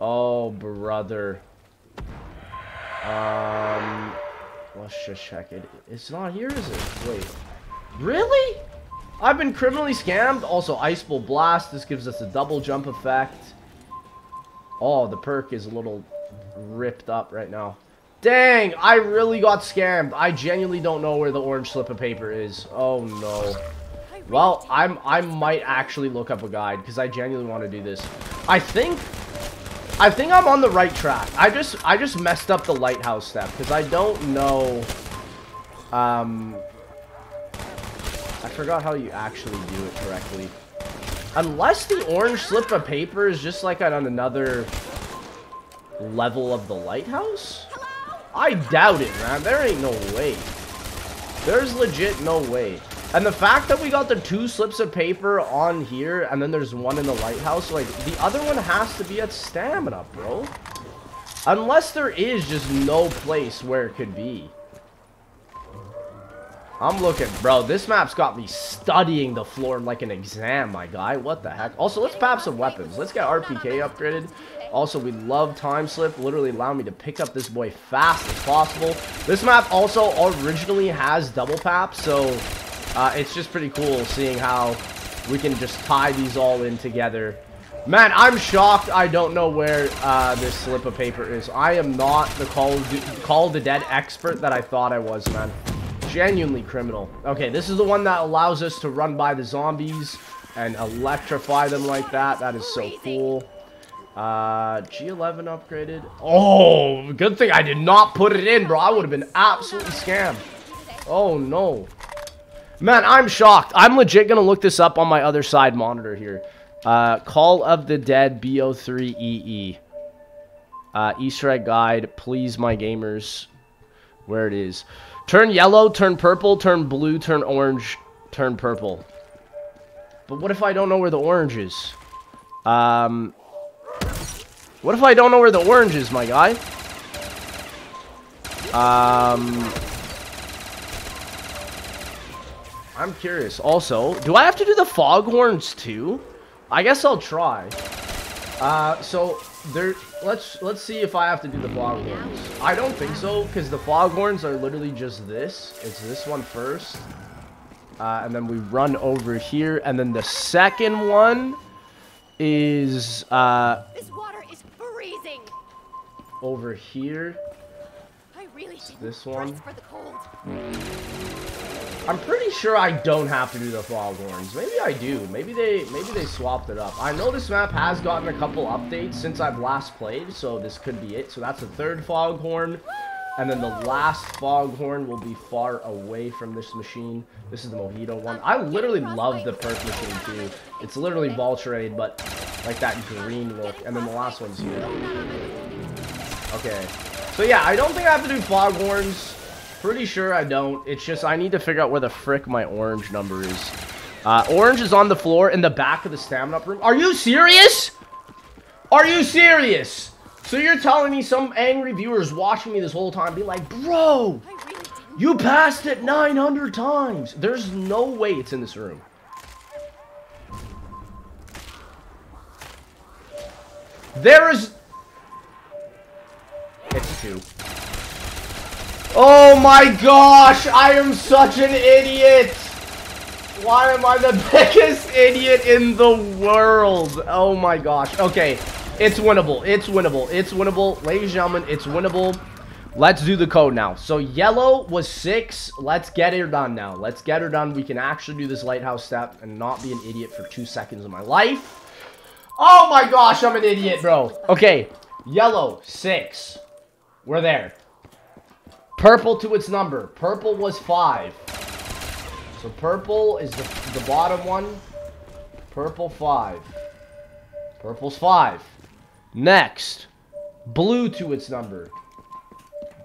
Oh, brother. Um... Let's just check it. It's not here, is it? Wait. Really? I've been criminally scammed. Also, Ice Bowl Blast. This gives us a double jump effect. Oh, the perk is a little ripped up right now. Dang, I really got scammed. I genuinely don't know where the orange slip of paper is. Oh, no. Well, I'm, I might actually look up a guide because I genuinely want to do this. I think... I think I'm on the right track. I just I just messed up the lighthouse step because I don't know. Um, I forgot how you actually do it correctly. Unless the orange slip of paper is just like on another level of the lighthouse? I doubt it, man. There ain't no way. There's legit no way. And the fact that we got the two slips of paper on here, and then there's one in the lighthouse, like, the other one has to be at stamina, bro. Unless there is just no place where it could be. I'm looking, bro. This map's got me studying the floor like an exam, my guy. What the heck? Also, let's pop some weapons. Let's get R P K upgraded. Also, we love Time Slip. Literally allowed me to pick up this boy fast as possible. This map also originally has Double Tap, so... Uh, it's just pretty cool seeing how we can just tie these all in together. Man, I'm shocked I don't know where uh, this slip of paper is. I am not the Call of, the, Call of the Dead expert that I thought I was, man. Genuinely criminal. Okay, this is the one that allows us to run by the zombies and electrify them like that. That is so cool. Uh, G eleven upgraded. Oh, good thing I did not put it in, bro. I would have been absolutely scammed. Oh, no. Man, I'm shocked. I'm legit going to look this up on my other side monitor here. Uh, Call of the Dead B O three E E. Uh, Easter egg guide. Please, my gamers. Where it is. Turn yellow, turn purple, turn blue, turn orange, turn purple. But what if I don't know where the orange is? Um, what if I don't know where the orange is, my guy? Um... I'm curious. Also, do I have to do the foghorns too? I guess I'll try. Uh, so there. Let's let's see if I have to do the foghorns. I don't think so, because the foghorns are literally just this. It's this one first, uh, and then we run over here, and then the second one is uh. This water is freezing. Over here. I really didn't this one. For the cold. I'm pretty sure I don't have to do the foghorns. Maybe I do. Maybe they maybe they swapped it up. I know this map has gotten a couple updates since I've last played, so this could be it. So that's the third foghorn. And then the last foghorn will be far away from this machine. This is the Mojito one. I literally love the perk machine too. It's literally Vulture Aid, but like that green look. And then the last one's here. Okay. So yeah, I don't think I have to do foghorns. Pretty sure I don't. It's just I need to figure out where the frick my orange number is. Uh, orange is on the floor in the back of the stamina room. Are you serious? Are you serious? So you're telling me some angry viewers watching me this whole time be like, bro, you passed it nine hundred times. There's no way it's in this room. There is... It's two. Oh my gosh, I am such an idiot! Why am I the biggest idiot in the world? Oh my gosh. Okay, it's winnable, it's winnable, it's winnable. Ladies and gentlemen, it's winnable. Let's do the code now. So yellow was six. Let's get her done now. Let's get her done. We can actually do this lighthouse step and not be an idiot for two seconds of my life. Oh my gosh, I'm an idiot, bro. Okay, yellow, six. We're there. Purple to its number. Purple was five. So purple is the, the bottom one. Purple five. Purple's five. Next. Blue to its number.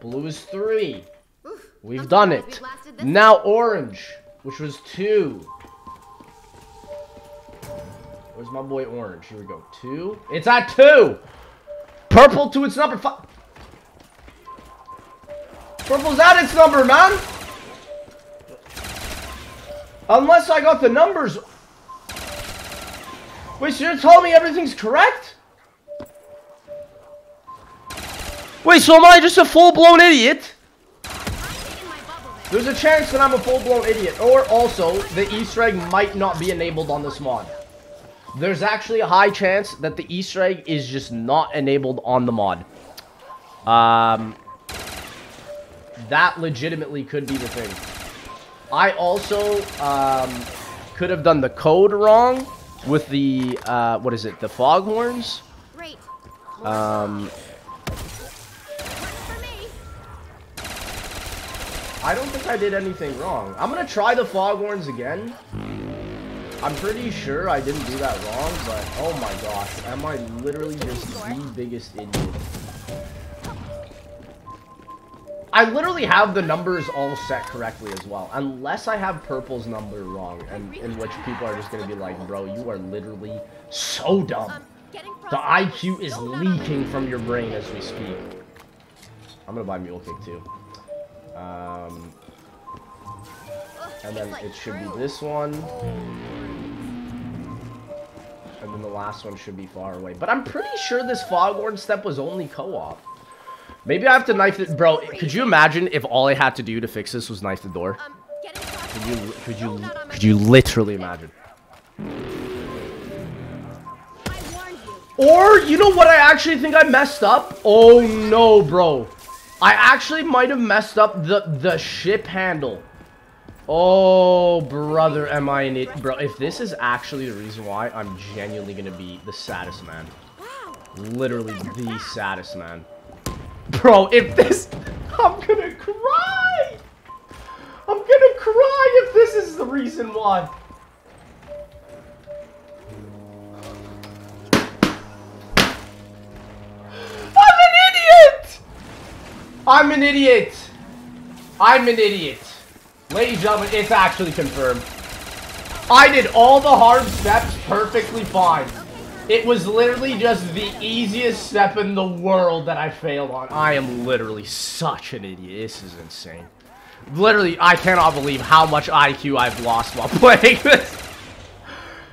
Blue is three. Oof, We've done it. We've now orange, which was two. Where's my boy orange? Here we go. Two. It's at two. Purple to its number five. Purple's at its number, man. Unless I got the numbers. Wait, so you're telling me everything's correct? Wait, so am I just a full-blown idiot? There's a chance that I'm a full-blown idiot. Or also, the Easter egg might not be enabled on this mod. There's actually a high chance that the Easter egg is just not enabled on the mod. Um, that legitimately could be the thing. I also um, could have done the code wrong with the, uh, what is it, the foghorns? Um, I don't think I did anything wrong. I'm going to try the foghorns again. I'm pretty sure I didn't do that wrong, but oh my gosh, am I literally just the biggest idiot? I literally have the numbers all set correctly as well, unless I have purple's number wrong, and in which people are just gonna be like, bro, you are literally so dumb. The I Q is leaking from your brain as we speak. I'm gonna buy Mule Kick too. Um, and then it should be this one. And then the last one should be far away. But I'm pretty sure this foghorn step was only co-op. Maybe I have to knife it, bro. Could you imagine if all I had to do to fix this was knife the door? Could you, could you, could you literally imagine? Or you know what? I actually think I messed up. Oh no, bro! I actually might have messed up the the ship handle. Oh brother, am I in it, bro? If this is actually the reason why, I'm genuinely gonna be the saddest man. Literally the saddest man. Bro, if this... I'm gonna cry! I'm gonna cry if this is the reason why. I'm an idiot! I'm an idiot. I'm an idiot. Ladies and gentlemen, it's actually confirmed. I did all the hard steps perfectly fine. It was literally just the easiest step in the world that I failed on. I am literally such an idiot. This is insane. Literally, I cannot believe how much I Q I've lost while playing this.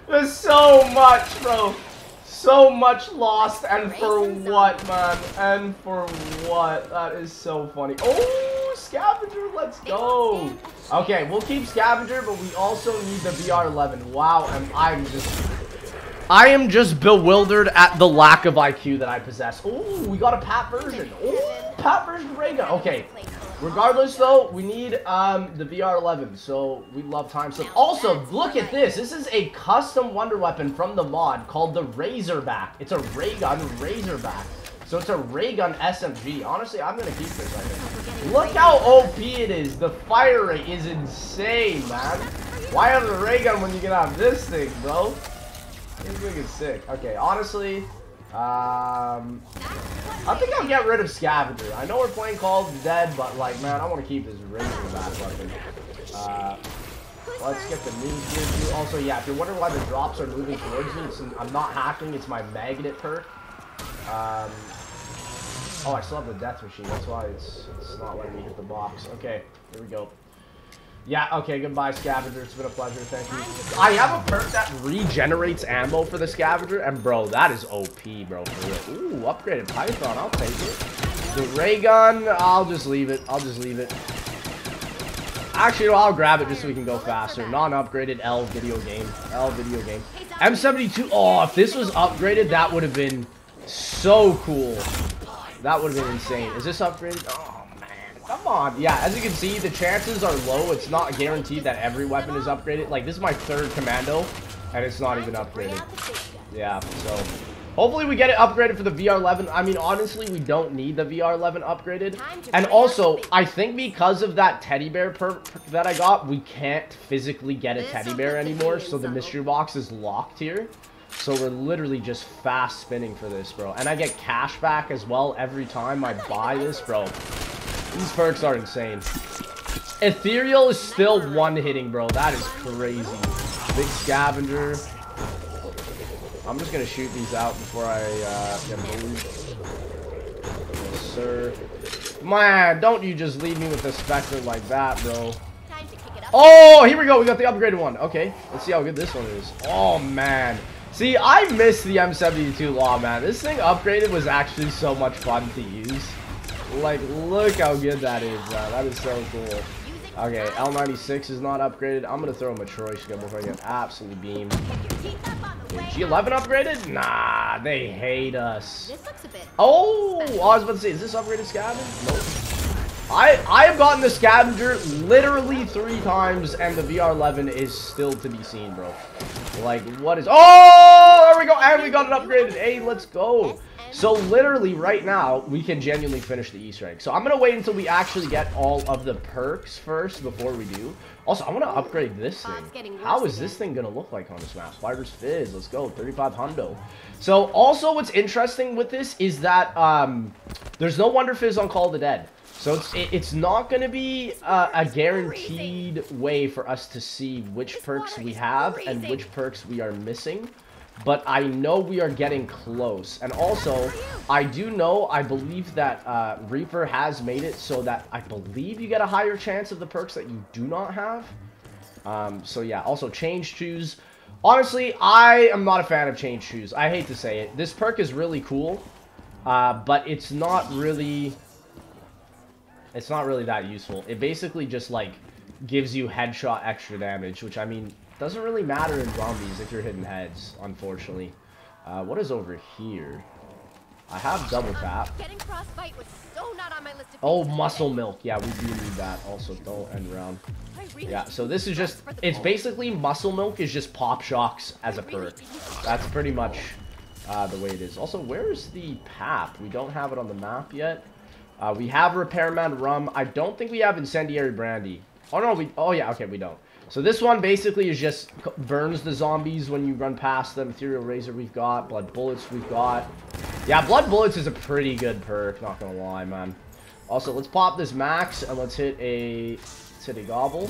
There's so much, bro. So much lost, and for what, man? And for what? That is so funny. Oh, scavenger, let's go. Okay, we'll keep scavenger, but we also need the V R eleven. Wow, and I'm just... I am just bewildered at the lack of I Q that I possess. Ooh, we got a Pat version. Ooh, Pat version Raygun. Okay. Regardless, though, we need um, the V R eleven. So, we love Time Slip. Also, look at this. This is a custom wonder weapon from the mod called the Razorback. It's a Raygun Razorback. So, it's a Raygun S M G. Honestly, I'm going to keep this, I think. Look how O P it is. The fire rate is insane, man. Why have a Raygun when you can have this thing, bro? This looking sick. Okay, honestly, um, I think I'll get rid of Scavenger. I know we're playing Call of the Dead, but, like, man, I want to keep this Razorback weapon. Uh, let's get the news here, too. Also, yeah, if you're wondering why the drops are moving towards me, it's, I'm not hacking. It's my magnet perk. Um, oh, I still have the death machine. That's why it's, it's not letting me hit the box. Okay, here we go. Yeah, okay, goodbye, Scavenger. It's been a pleasure, thank you. I have a perk that regenerates ammo for the Scavenger, and bro, that is O P, bro. For real. Ooh, upgraded Python, I'll take it. The Raygun, I'll just leave it. I'll just leave it. Actually, no, I'll grab it just so we can go faster. Non-upgraded L video game. L video game. M seventy-two, oh, if this was upgraded, that would have been so cool. That would have been insane. Is this upgraded? Oh. Come on. Yeah, as you can see, the chances are low. It's not guaranteed that every weapon is upgraded. Like, this is my third commando, and it's not even upgraded. Yeah, so Hopefully we get it upgraded for the V R eleven. I mean, honestly, we don't need the V R eleven upgraded. And also, I think because of that teddy bear perk that I got, we can't physically get a teddy bear anymore. So the mystery box is locked here. So we're literally just fast spinning for this, bro. And I get cash back as well every time I buy this, bro. These perks are insane. Ethereal is still one-hitting, bro. That is crazy. Big scavenger. I'm just going to shoot these out before I uh, get moved. Yes, sir. Man, don't you just leave me with a specter like that, bro. Oh, here we go. We got the upgraded one. Okay, let's see how good this one is. Oh, man. See, I missed the M seventy-two law, man. This thing upgraded was actually so much fun to use. Like, look how good that is, bro. That is so cool. Okay, L ninety-six is not upgraded. I'm going to throw Matryoshka before I get absolutely beamed. G eleven upgraded? Nah, they hate us. Oh, I was about to say, is this upgraded scavenger? Nope. I, I have gotten the scavenger literally three times, and the V R eleven is still to be seen, bro. Like, what is... Oh, there we go, and we got it upgraded. Hey, let's go. So, literally, right now, we can genuinely finish the Easter egg. So, I'm going to wait until we actually get all of the perks first before we do. Also, I want to upgrade this thing. How is this thing going to look like on this map? Fighter's Fizz. Let's go. thirty-five hundo. So, also, what's interesting with this is that um, there's no Wonder Fizz on Call of the Dead. So, it's, it, it's not going to be uh, a guaranteed way for us to see which perks we have and which perks we are missing. But I know we are getting close. And also, I do know, I believe that uh, Reaper has made it so that I believe you get a higher chance of the perks that you do not have. Um, so yeah, also change shoes. Honestly, I am not a fan of change shoes. I hate to say it. This perk is really cool, uh, but it's not really, it's not really that useful. It basically just like gives you headshot extra damage, which I mean... doesn't really matter in zombies if you're hitting heads, unfortunately. Uh, what is over here? I have double tap. Oh, muscle milk. Yeah, we do need that. Also, don't end round. Yeah, so this is just... it's basically muscle milk is just pop shocks as a perk. That's pretty much uh, the way it is. Also, where's the pap? We don't have it on the map yet. Uh, we have Repairman Rum. I don't think we have Incendiary Brandy. Oh, no, we... oh, yeah, okay, we don't. So this one basically is just burns the zombies when you run past them. Ethereal Razor we've got. Blood Bullets we've got. Yeah, Blood Bullets is a pretty good perk. Not gonna lie, man. Also, let's pop this max and let's hit a, let's hit a gobble.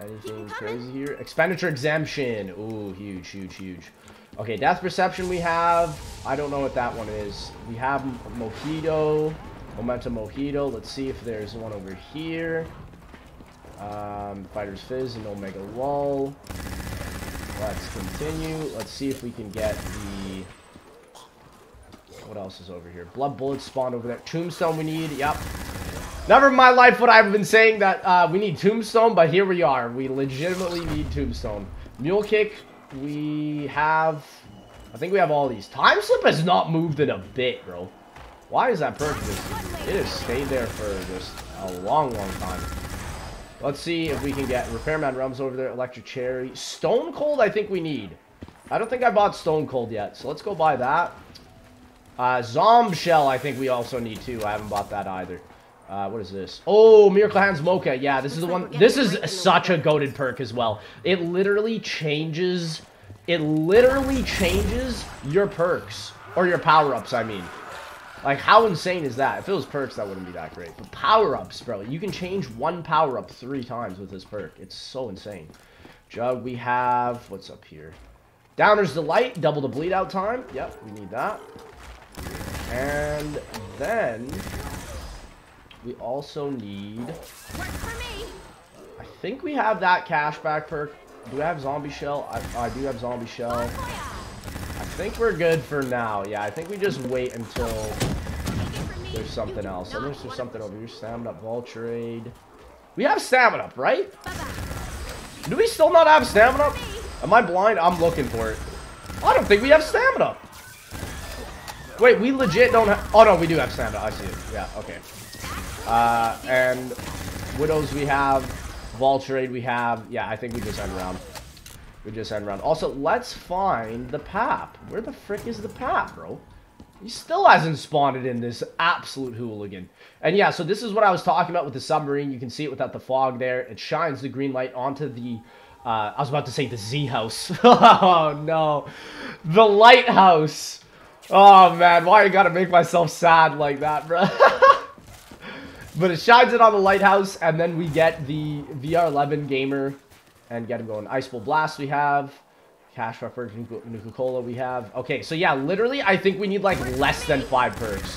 Anything crazy here? Expenditure Exemption. Ooh, huge, huge, huge. Okay, Death Perception we have. I don't know what that one is. We have Mojito. Momentum Mojito. Let's see if there's one over here. Um, Fighter's Fizz and Omega Lull. Let's continue. Let's see if we can get the... what else is over here? Blood Bullets spawned over there. Tombstone we need. Yep. Never in my life would I have been saying that uh, we need Tombstone, but here we are. We legitimately need Tombstone. Mule Kick. We have... I think we have all these. Time Slip has not moved in a bit, bro. Why is that perfect? It has stayed there for just a long, long time. Let's see if we can get Repairman Rums over there. Electric Cherry. Stone Cold, I think we need. I don't think I bought Stone Cold yet, so let's go buy that. Uh, Zombie Shell, I think we also need, too. I haven't bought that either. Uh, what is this? Oh, Miracle Hands Mocha. Yeah, this is the one. This is such a goated perk as well. It literally changes... It literally changes your perks. Or your power-ups, I mean. Like, how insane is that? If it was perks, that wouldn't be that great. But power-ups, bro. You can change one power-up three times with this perk. It's so insane. Jug, we have... what's up here? Downer's Delight. Double the bleed-out time. Yep, we need that. And then... we also need... I think we have that cashback perk. Do we have Zombie Shell? I, I do have Zombie Shell. I think we're good for now. Yeah, I think we just wait until there's something else. Unless there's something over here. Stamina up, Vulture Aid. We have stamina up, right? Do we still not have stamina up? Am I blind? I'm looking for it. I don't think we have stamina up. Wait, we legit don't have... oh, no, we do have stamina. I see it. Yeah, okay. Uh, and Widows we have. Vulture Aid we have. Yeah, I think we just end round. Good just end round. Also, let's find the Pap. Where the frick is the Pap, bro? He still hasn't spawned it in this absolute hooligan. And yeah, so this is what I was talking about with the submarine. You can see it without the fog there. It shines the green light onto the... Uh, I was about to say the Z house. Oh, no. The lighthouse. Oh, man. Why I gotta make myself sad like that, bro? But it shines it on the lighthouse, and then we get the V R eleven gamer and get him going. Ice Bowl Blast we have. Cash for perks, Nuka-Cola we have. Okay, so yeah, literally, I think we need like less than five perks.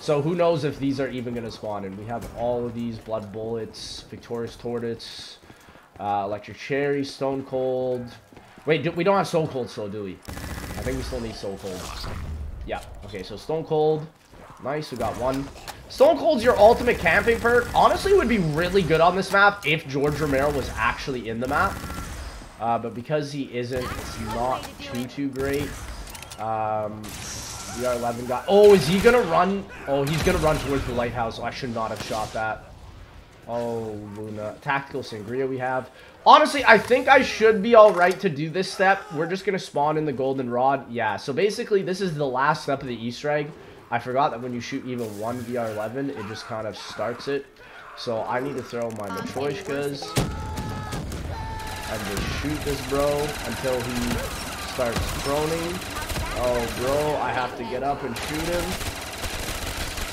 So who knows if these are even going to spawn in. We have all of these. Blood Bullets, Victorious Tortoise, uh, Electric Cherry, Stone Cold. Wait, do, we don't have Stone Cold still, do we? I think we still need Stone Cold. Yeah, okay, so Stone Cold. Nice, we got one. Stone Cold's your ultimate camping perk. Honestly, would be really good on this map if George Romero was actually in the map. Uh, but because he isn't, it's not too, too great. Um, V R eleven got... Oh, is he going to run? Oh, he's going to run towards the lighthouse. Oh, I should not have shot that. Oh, Luna. Tactical Sangria we have. Honestly, I think I should be all right to do this step. We're just going to spawn in the golden rod. Yeah, so basically, this is the last step of the Easter egg. I forgot that when you shoot even one V R eleven, it just kind of starts it. So I need to throw my Matryoshkas. And just shoot this bro until he starts proning. Oh, bro, I have to get up and shoot him.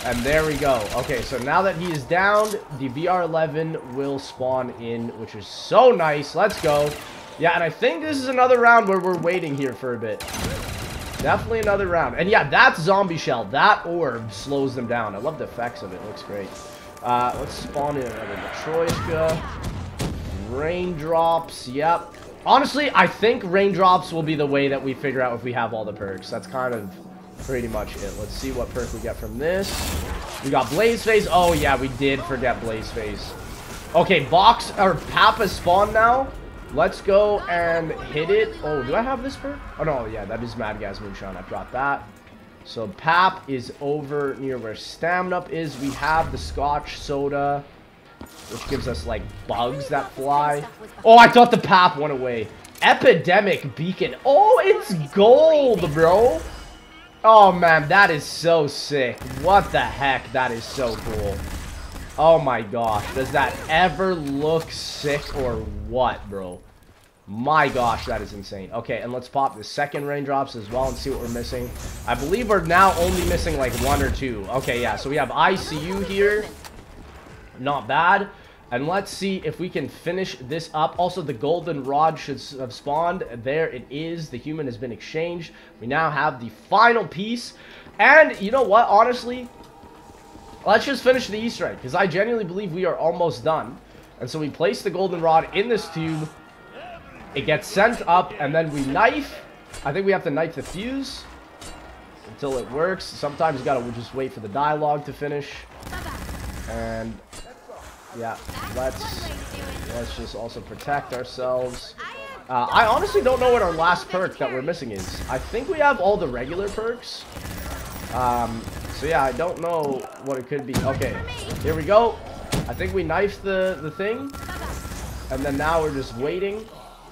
And there we go. Okay, so now that he is downed, the V R eleven will spawn in, which is so nice. Let's go. Yeah, and I think this is another round where we're waiting here for a bit. Definitely another round. And yeah, that's Zombie Shell. That orb slows them down. I love the effects of it. Looks great. Uh, let's spawn in another Matryoshka. Raindrops, yep. Honestly, I think raindrops will be the way that we figure out if we have all the perks. That's kind of pretty much it. Let's see what perk we get from this. We got Blaze Phase. Oh, yeah, we did forget Blaze Phase. Okay, box or Papa spawn now. Let's go and hit it. Oh, do I have this perk? Oh, no, yeah, that is Mad Gas Moonshine. I brought that. So Pap is over near where Stamina Up is. We have the Scotch Soda, which gives us, like, bugs that fly. Oh, I thought the Pap went away. Epidemic Beacon. Oh, it's gold, bro. Oh, man, that is so sick. What the heck? That is so cool. Oh, my gosh. Does that ever look sick or what, bro? My gosh, that is insane. Okay, and let's pop the second raindrops as well and see what we're missing. I believe we're now only missing, like, one or two. Okay, yeah, so we have I C U here. Not bad. And let's see if we can finish this up. Also, the golden rod should have spawned. There it is. The human has been exchanged. We now have the final piece. And you know what? Honestly, let's just finish the Easter egg, because I genuinely believe we are almost done. And so we place the golden rod in this tube. It gets sent up, and then we knife. I think we have to knife the fuse until it works. Sometimes you gotta just wait for the dialogue to finish. And yeah, let's let's just also protect ourselves. Uh, I honestly don't know what our last perk that we're missing is. I think we have all the regular perks. Um, so yeah, I don't know what it could be. Okay, here we go. I think we knifed the, the thing. And then now we're just waiting.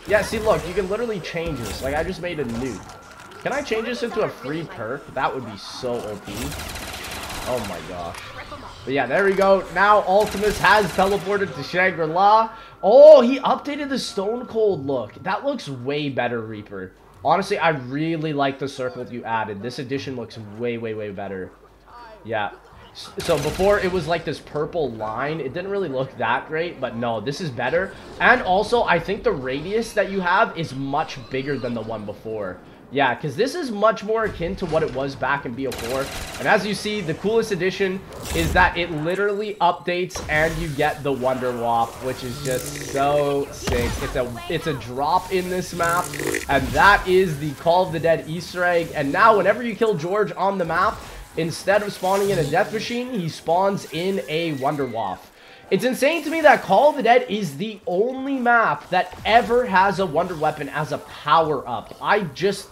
Yeah, see, look, you can literally change this. Like, I just made a nuke. Can I change this into a free perk? That would be so O P. Oh my gosh. But yeah, there we go. Now Ultimus has teleported to Shangri-La. Oh, he updated the Stone Cold look. That looks way better, Reaper. Honestly, I really like the circle you added. This edition looks way, way, way better. Yeah. So before it was like this purple line. It didn't really look that great, but no, this is better. And also, I think the radius that you have is much bigger than the one before. Yeah, because this is much more akin to what it was back in B O four. And as you see, the coolest addition is that it literally updates and you get the Wonder Wop, which is just so sick. It's a, it's a drop in this map. And that is the Call of the Dead Easter egg. And now whenever you kill George on the map, instead of spawning in a death machine, he spawns in a Wonder Wop. It's insane to me that Call of the Dead is the only map that ever has a Wonder Weapon as a power-up. I just...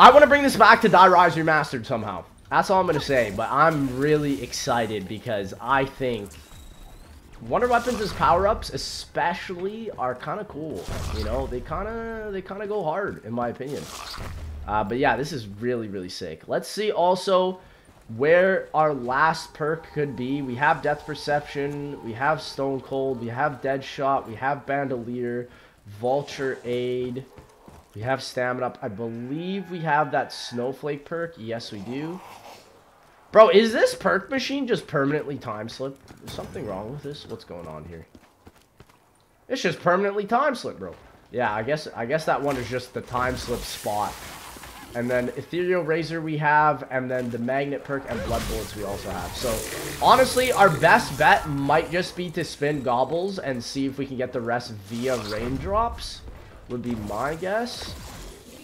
I want to bring this back to Die Rise Remastered somehow. That's all I'm going to say. But I'm really excited because I think Wonder weapons as power-ups especially are kind of cool. You know, they kind of they kind of go hard, in my opinion. Uh, but yeah, this is really, really sick. Let's see also where our last perk could be. We have Death Perception. We have Stone Cold. We have Deadshot. We have Bandolier. Vulture Aid. We have Stamina Up. I believe we have that Snowflake perk. Yes, we do. Bro, is this perk machine just permanently time slip? Is something wrong with this? What's going on here? It's just permanently time slip, bro. Yeah, I guess I guess that one is just the time slip spot. And then Ethereal Razor we have, and then the Magnet perk and Blood Bullets we also have. So, honestly, our best bet might just be to spin Gobbles and see if we can get the rest via raindrops, would be my guess.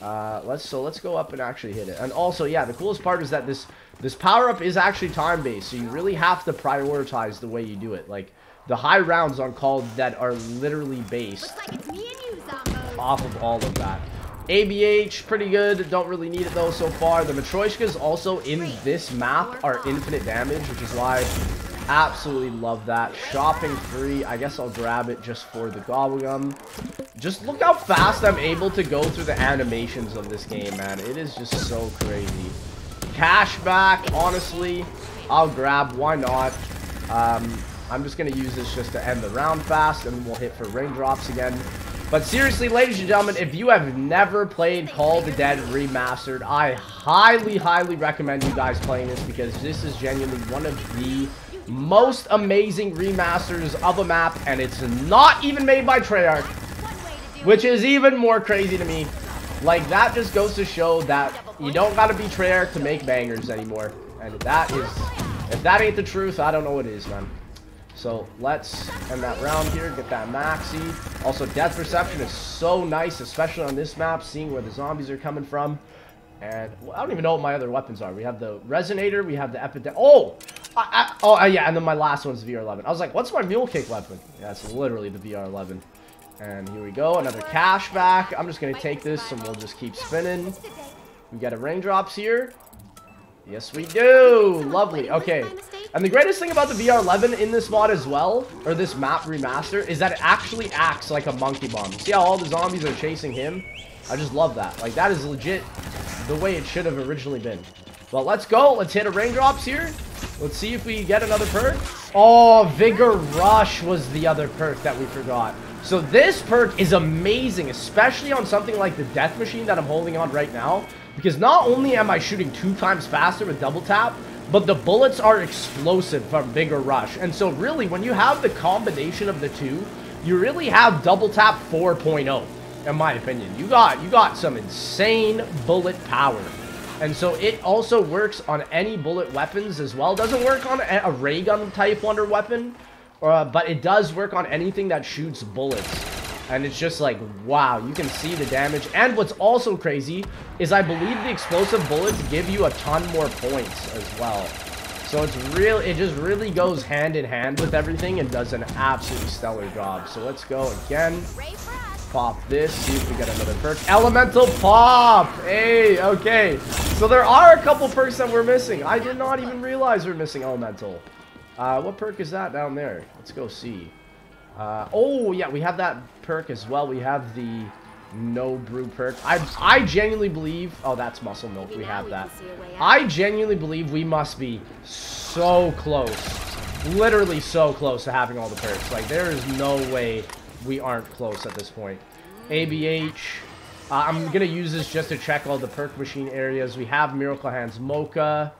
Uh, let's so let's go up and actually hit it. And also, yeah, the coolest part is that this this power-up is actually time-based, so you really have to prioritize the way you do it. Like, the high rounds on Call of the Dead are literally based off of all of that. A B H, pretty good. Don't really need it, though, so far. The Matryoshkas also in this map are infinite damage, which is why I absolutely love that. Shopping free. I guess I'll grab it just for the Gobblegum. Just look how fast I'm able to go through the animations of this game, man. It is just so crazy. Cashback, honestly, I'll grab. Why not? Um, I'm just going to use this just to end the round fast, and we'll hit for raindrops again. But seriously, ladies and gentlemen, if you have never played Call of the Dead Remastered, I highly, highly recommend you guys playing this, because this is genuinely one of the most amazing remasters of a map, and it's not even made by Treyarch, which is even more crazy to me. Like, that just goes to show that you don't gotta be Treyarch to make bangers anymore. And that is, if that ain't the truth, I don't know what it is, man. So let's end that round here, get that maxi. Also, Death Perception is so nice, especially on this map, seeing where the zombies are coming from. And well, I don't even know what my other weapons are. We have the Resonator, we have the Epidemic. Oh! I, I, oh, yeah, and then my last one's V R eleven. I was like, what's my Mule Kick weapon? Yeah, it's literally the V R eleven. And here we go, another cashback. I'm just going to take this, and we'll just keep spinning. We got a raindrops here. Yes, we do. Lovely. Okay. And the greatest thing about the V R eleven in this mod as well, or this map remaster, is that it actually acts like a monkey bomb. See how all the zombies are chasing him? I just love that. Like, that is legit the way it should have originally been. Well, let's go. Let's hit a raindrops here. Let's see if we get another perk. Oh, Vigor Rush was the other perk that we forgot. So this perk is amazing, especially on something like the Death Machine that I'm holding on right now, because not only am I shooting two times faster with Double Tap, but the bullets are explosive from Vigor Rush. And so really, when you have the combination of the two, you really have Double Tap four point oh, in my opinion. You got, you got some insane bullet power. And so it also works on any bullet weapons as well. It doesn't work on a Raygun type wonder weapon, uh, but it does work on anything that shoots bullets. And it's just like, wow, you can see the damage. And what's also crazy is I believe the explosive bullets give you a ton more points as well. So it's real, it just really goes hand in hand with everything and does an absolutely stellar job. So let's go again. Pop this, see if we get another perk. Elemental Pop! Hey, okay. So there are a couple perks that we're missing. I did not even realize we're missing Elemental. Uh, what perk is that down there? Let's go see. Uh, oh, yeah, we have that perk as well. We have the No Brew perk. I, I genuinely believe... Oh, that's Muscle Milk. We have that. I genuinely believe we must be so close. Literally so close to having all the perks. Like, there is no way... we aren't close at this point. A B H. Uh, I'm going to use this just to check all the perk machine areas. We have Miracle Hands Mocha.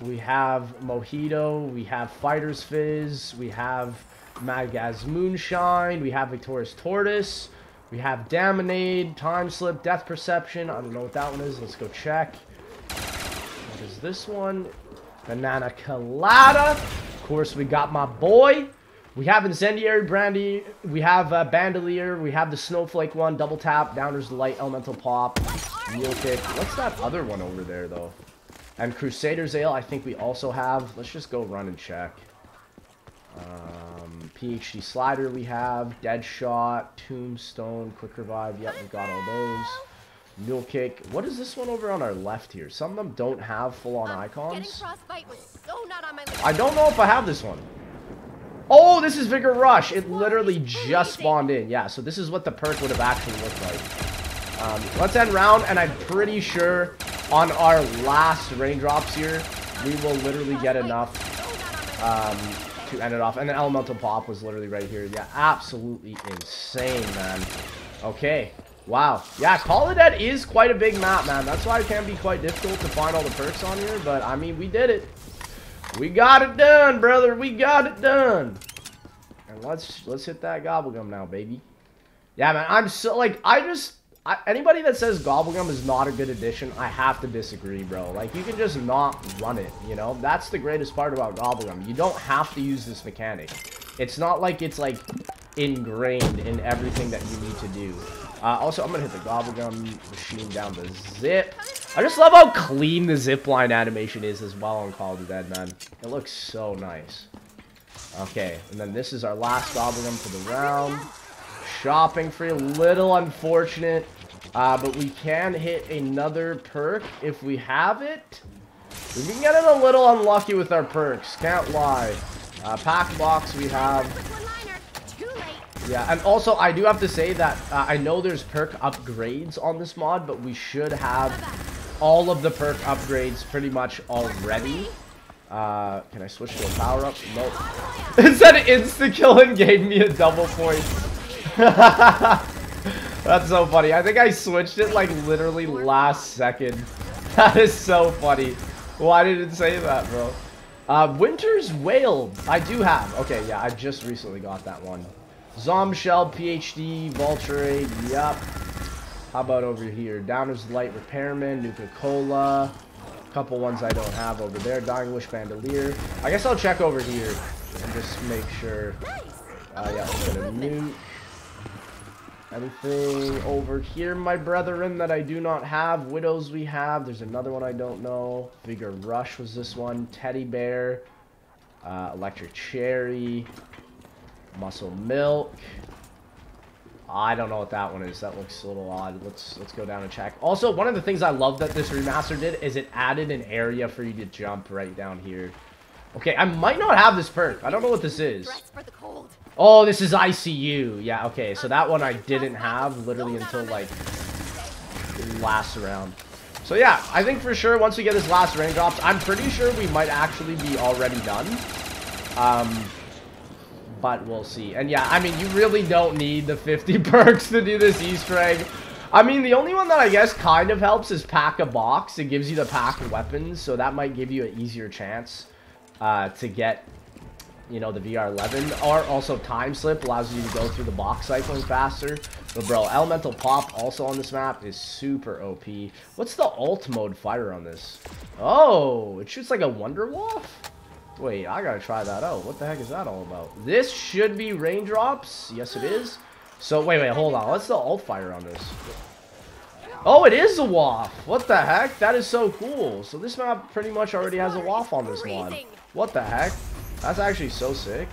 We have Mojito. We have Fighter's Fizz. We have Magaz Moonshine. We have Victorious Tortoise. We have Daminade, Time Slip, Death Perception. I don't know what that one is. Let's go check. What is this one? Banana Colada. Of course, we got my boy. We have Incendiary Brandy, we have uh, Bandolier, we have the Snowflake one, Double Tap, Downers Delight, Elemental Pop, Mule Kick. What's that other one over there, though? And Crusader's Ale, I think we also have. Let's just go run and check. Um, P H D Slider we have, Deadshot, Tombstone, Quick Revive, yep, we got all those. Mule Kick. What is this one over on our left here? Some of them don't have full-on icons. I don't know if I have this one. Oh, this is Vigor Rush. It literally just spawned in. Yeah, so this is what the perk would have actually looked like. Um, let's end round, and I'm pretty sure on our last raindrops here, we will literally get enough um, to end it off. And the Elemental Pop was literally right here. Yeah, absolutely insane, man. Okay. Wow. Yeah, Call of the Dead is quite a big map, man. That's why it can be quite difficult to find all the perks on here. But, I mean, we did it. We got it done, brother. We got it done. And let's let's hit that Gobblegum now, baby. Yeah, man. I'm so, like, I just... I, anybody that says Gobblegum is not a good addition, I have to disagree, bro. Like, you can just not run it, you know? That's the greatest part about Gobblegum. You don't have to use this mechanic. It's not like it's, like, ingrained in everything that you need to do. Uh, also, I'm going to hit the Gobblegum machine down the zip. I just love how clean the zipline animation is as well on Call of the Dead, man. It looks so nice. Okay, and then this is our last Gobblegum for the round. Shopping free, a little unfortunate. Uh, but we can hit another perk if we have it. We can get it a little unlucky with our perks, can't lie. Uh, pack box we have. Yeah, and also, I do have to say that uh, I know there's perk upgrades on this mod, but we should have all of the perk upgrades pretty much already. Uh, can I switch to a power-up? Nope. It said insta-kill and gave me a double point. That's so funny. I think I switched it, like, literally last second. That is so funny. Why did it say that, bro? Uh, Winter's Whale, I do have. Okay, yeah, I just recently got that one. Zombie Shell, P H D, Vulture Aid, yup. How about over here? Downers Light Repairman, Nuka Cola. A couple ones I don't have over there. Dying Wish Bandolier. I guess I'll check over here and just make sure. Uh, yeah, I'm gonna nuke. Anything over here, my brethren, that I do not have? Widows we have. There's another one I don't know. Vigor Rush was this one. Teddy Bear. Uh, Electric Cherry. Muscle Milk. I don't know what that one is. That looks a little odd. Let's let's go down and check. Also, one of the things I love that this remaster did is it added an area for you to jump right down here. Okay, I might not have this perk. I don't know what this is. Oh, this is I C U. Yeah, okay. So that one I didn't have literally until, like, last round. So, yeah. I think for sure once we get this last raindrops, I'm pretty sure we might actually be already done. Um... But we'll see. And yeah, I mean, you really don't need the fifty perks to do this Easter egg. I mean, the only one that I guess kind of helps is pack a box. It gives you the pack of weapons, so that might give you an easier chance uh, to get, you know, the V R eleven. Or also Time Slip allows you to go through the box cycling faster. But bro, Elemental Pop also on this map is super O P. What's the ult mode fire on this? Oh, it shoots like a Wonder Wolf? Wait, I gotta try that out. What the heck is that all about? This should be raindrops. Yes, it is. So, wait, wait, hold on. What's the alt fire on this? Oh, it is a W A F. What the heck? That is so cool. So, this map pretty much already has a W A F on this mod. What the heck? That's actually so sick.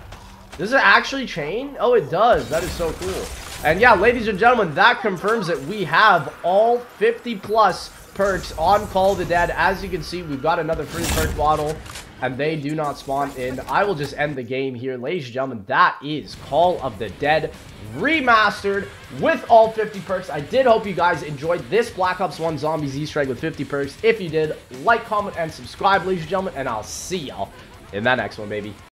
Does it actually chain? Oh, it does. That is so cool. And yeah, ladies and gentlemen, that confirms that we have all fifty plus perks on Call of the Dead. As you can see, we've got another free perk bottle. And they do not spawn in. I will just end the game here. Ladies and gentlemen, that is Call of the Dead Remastered with all fifty perks. I did hope you guys enjoyed this Black Ops one Zombies Easter egg with fifty perks. If you did, like, comment, and subscribe, ladies and gentlemen. And I'll see y'all in that next one, baby.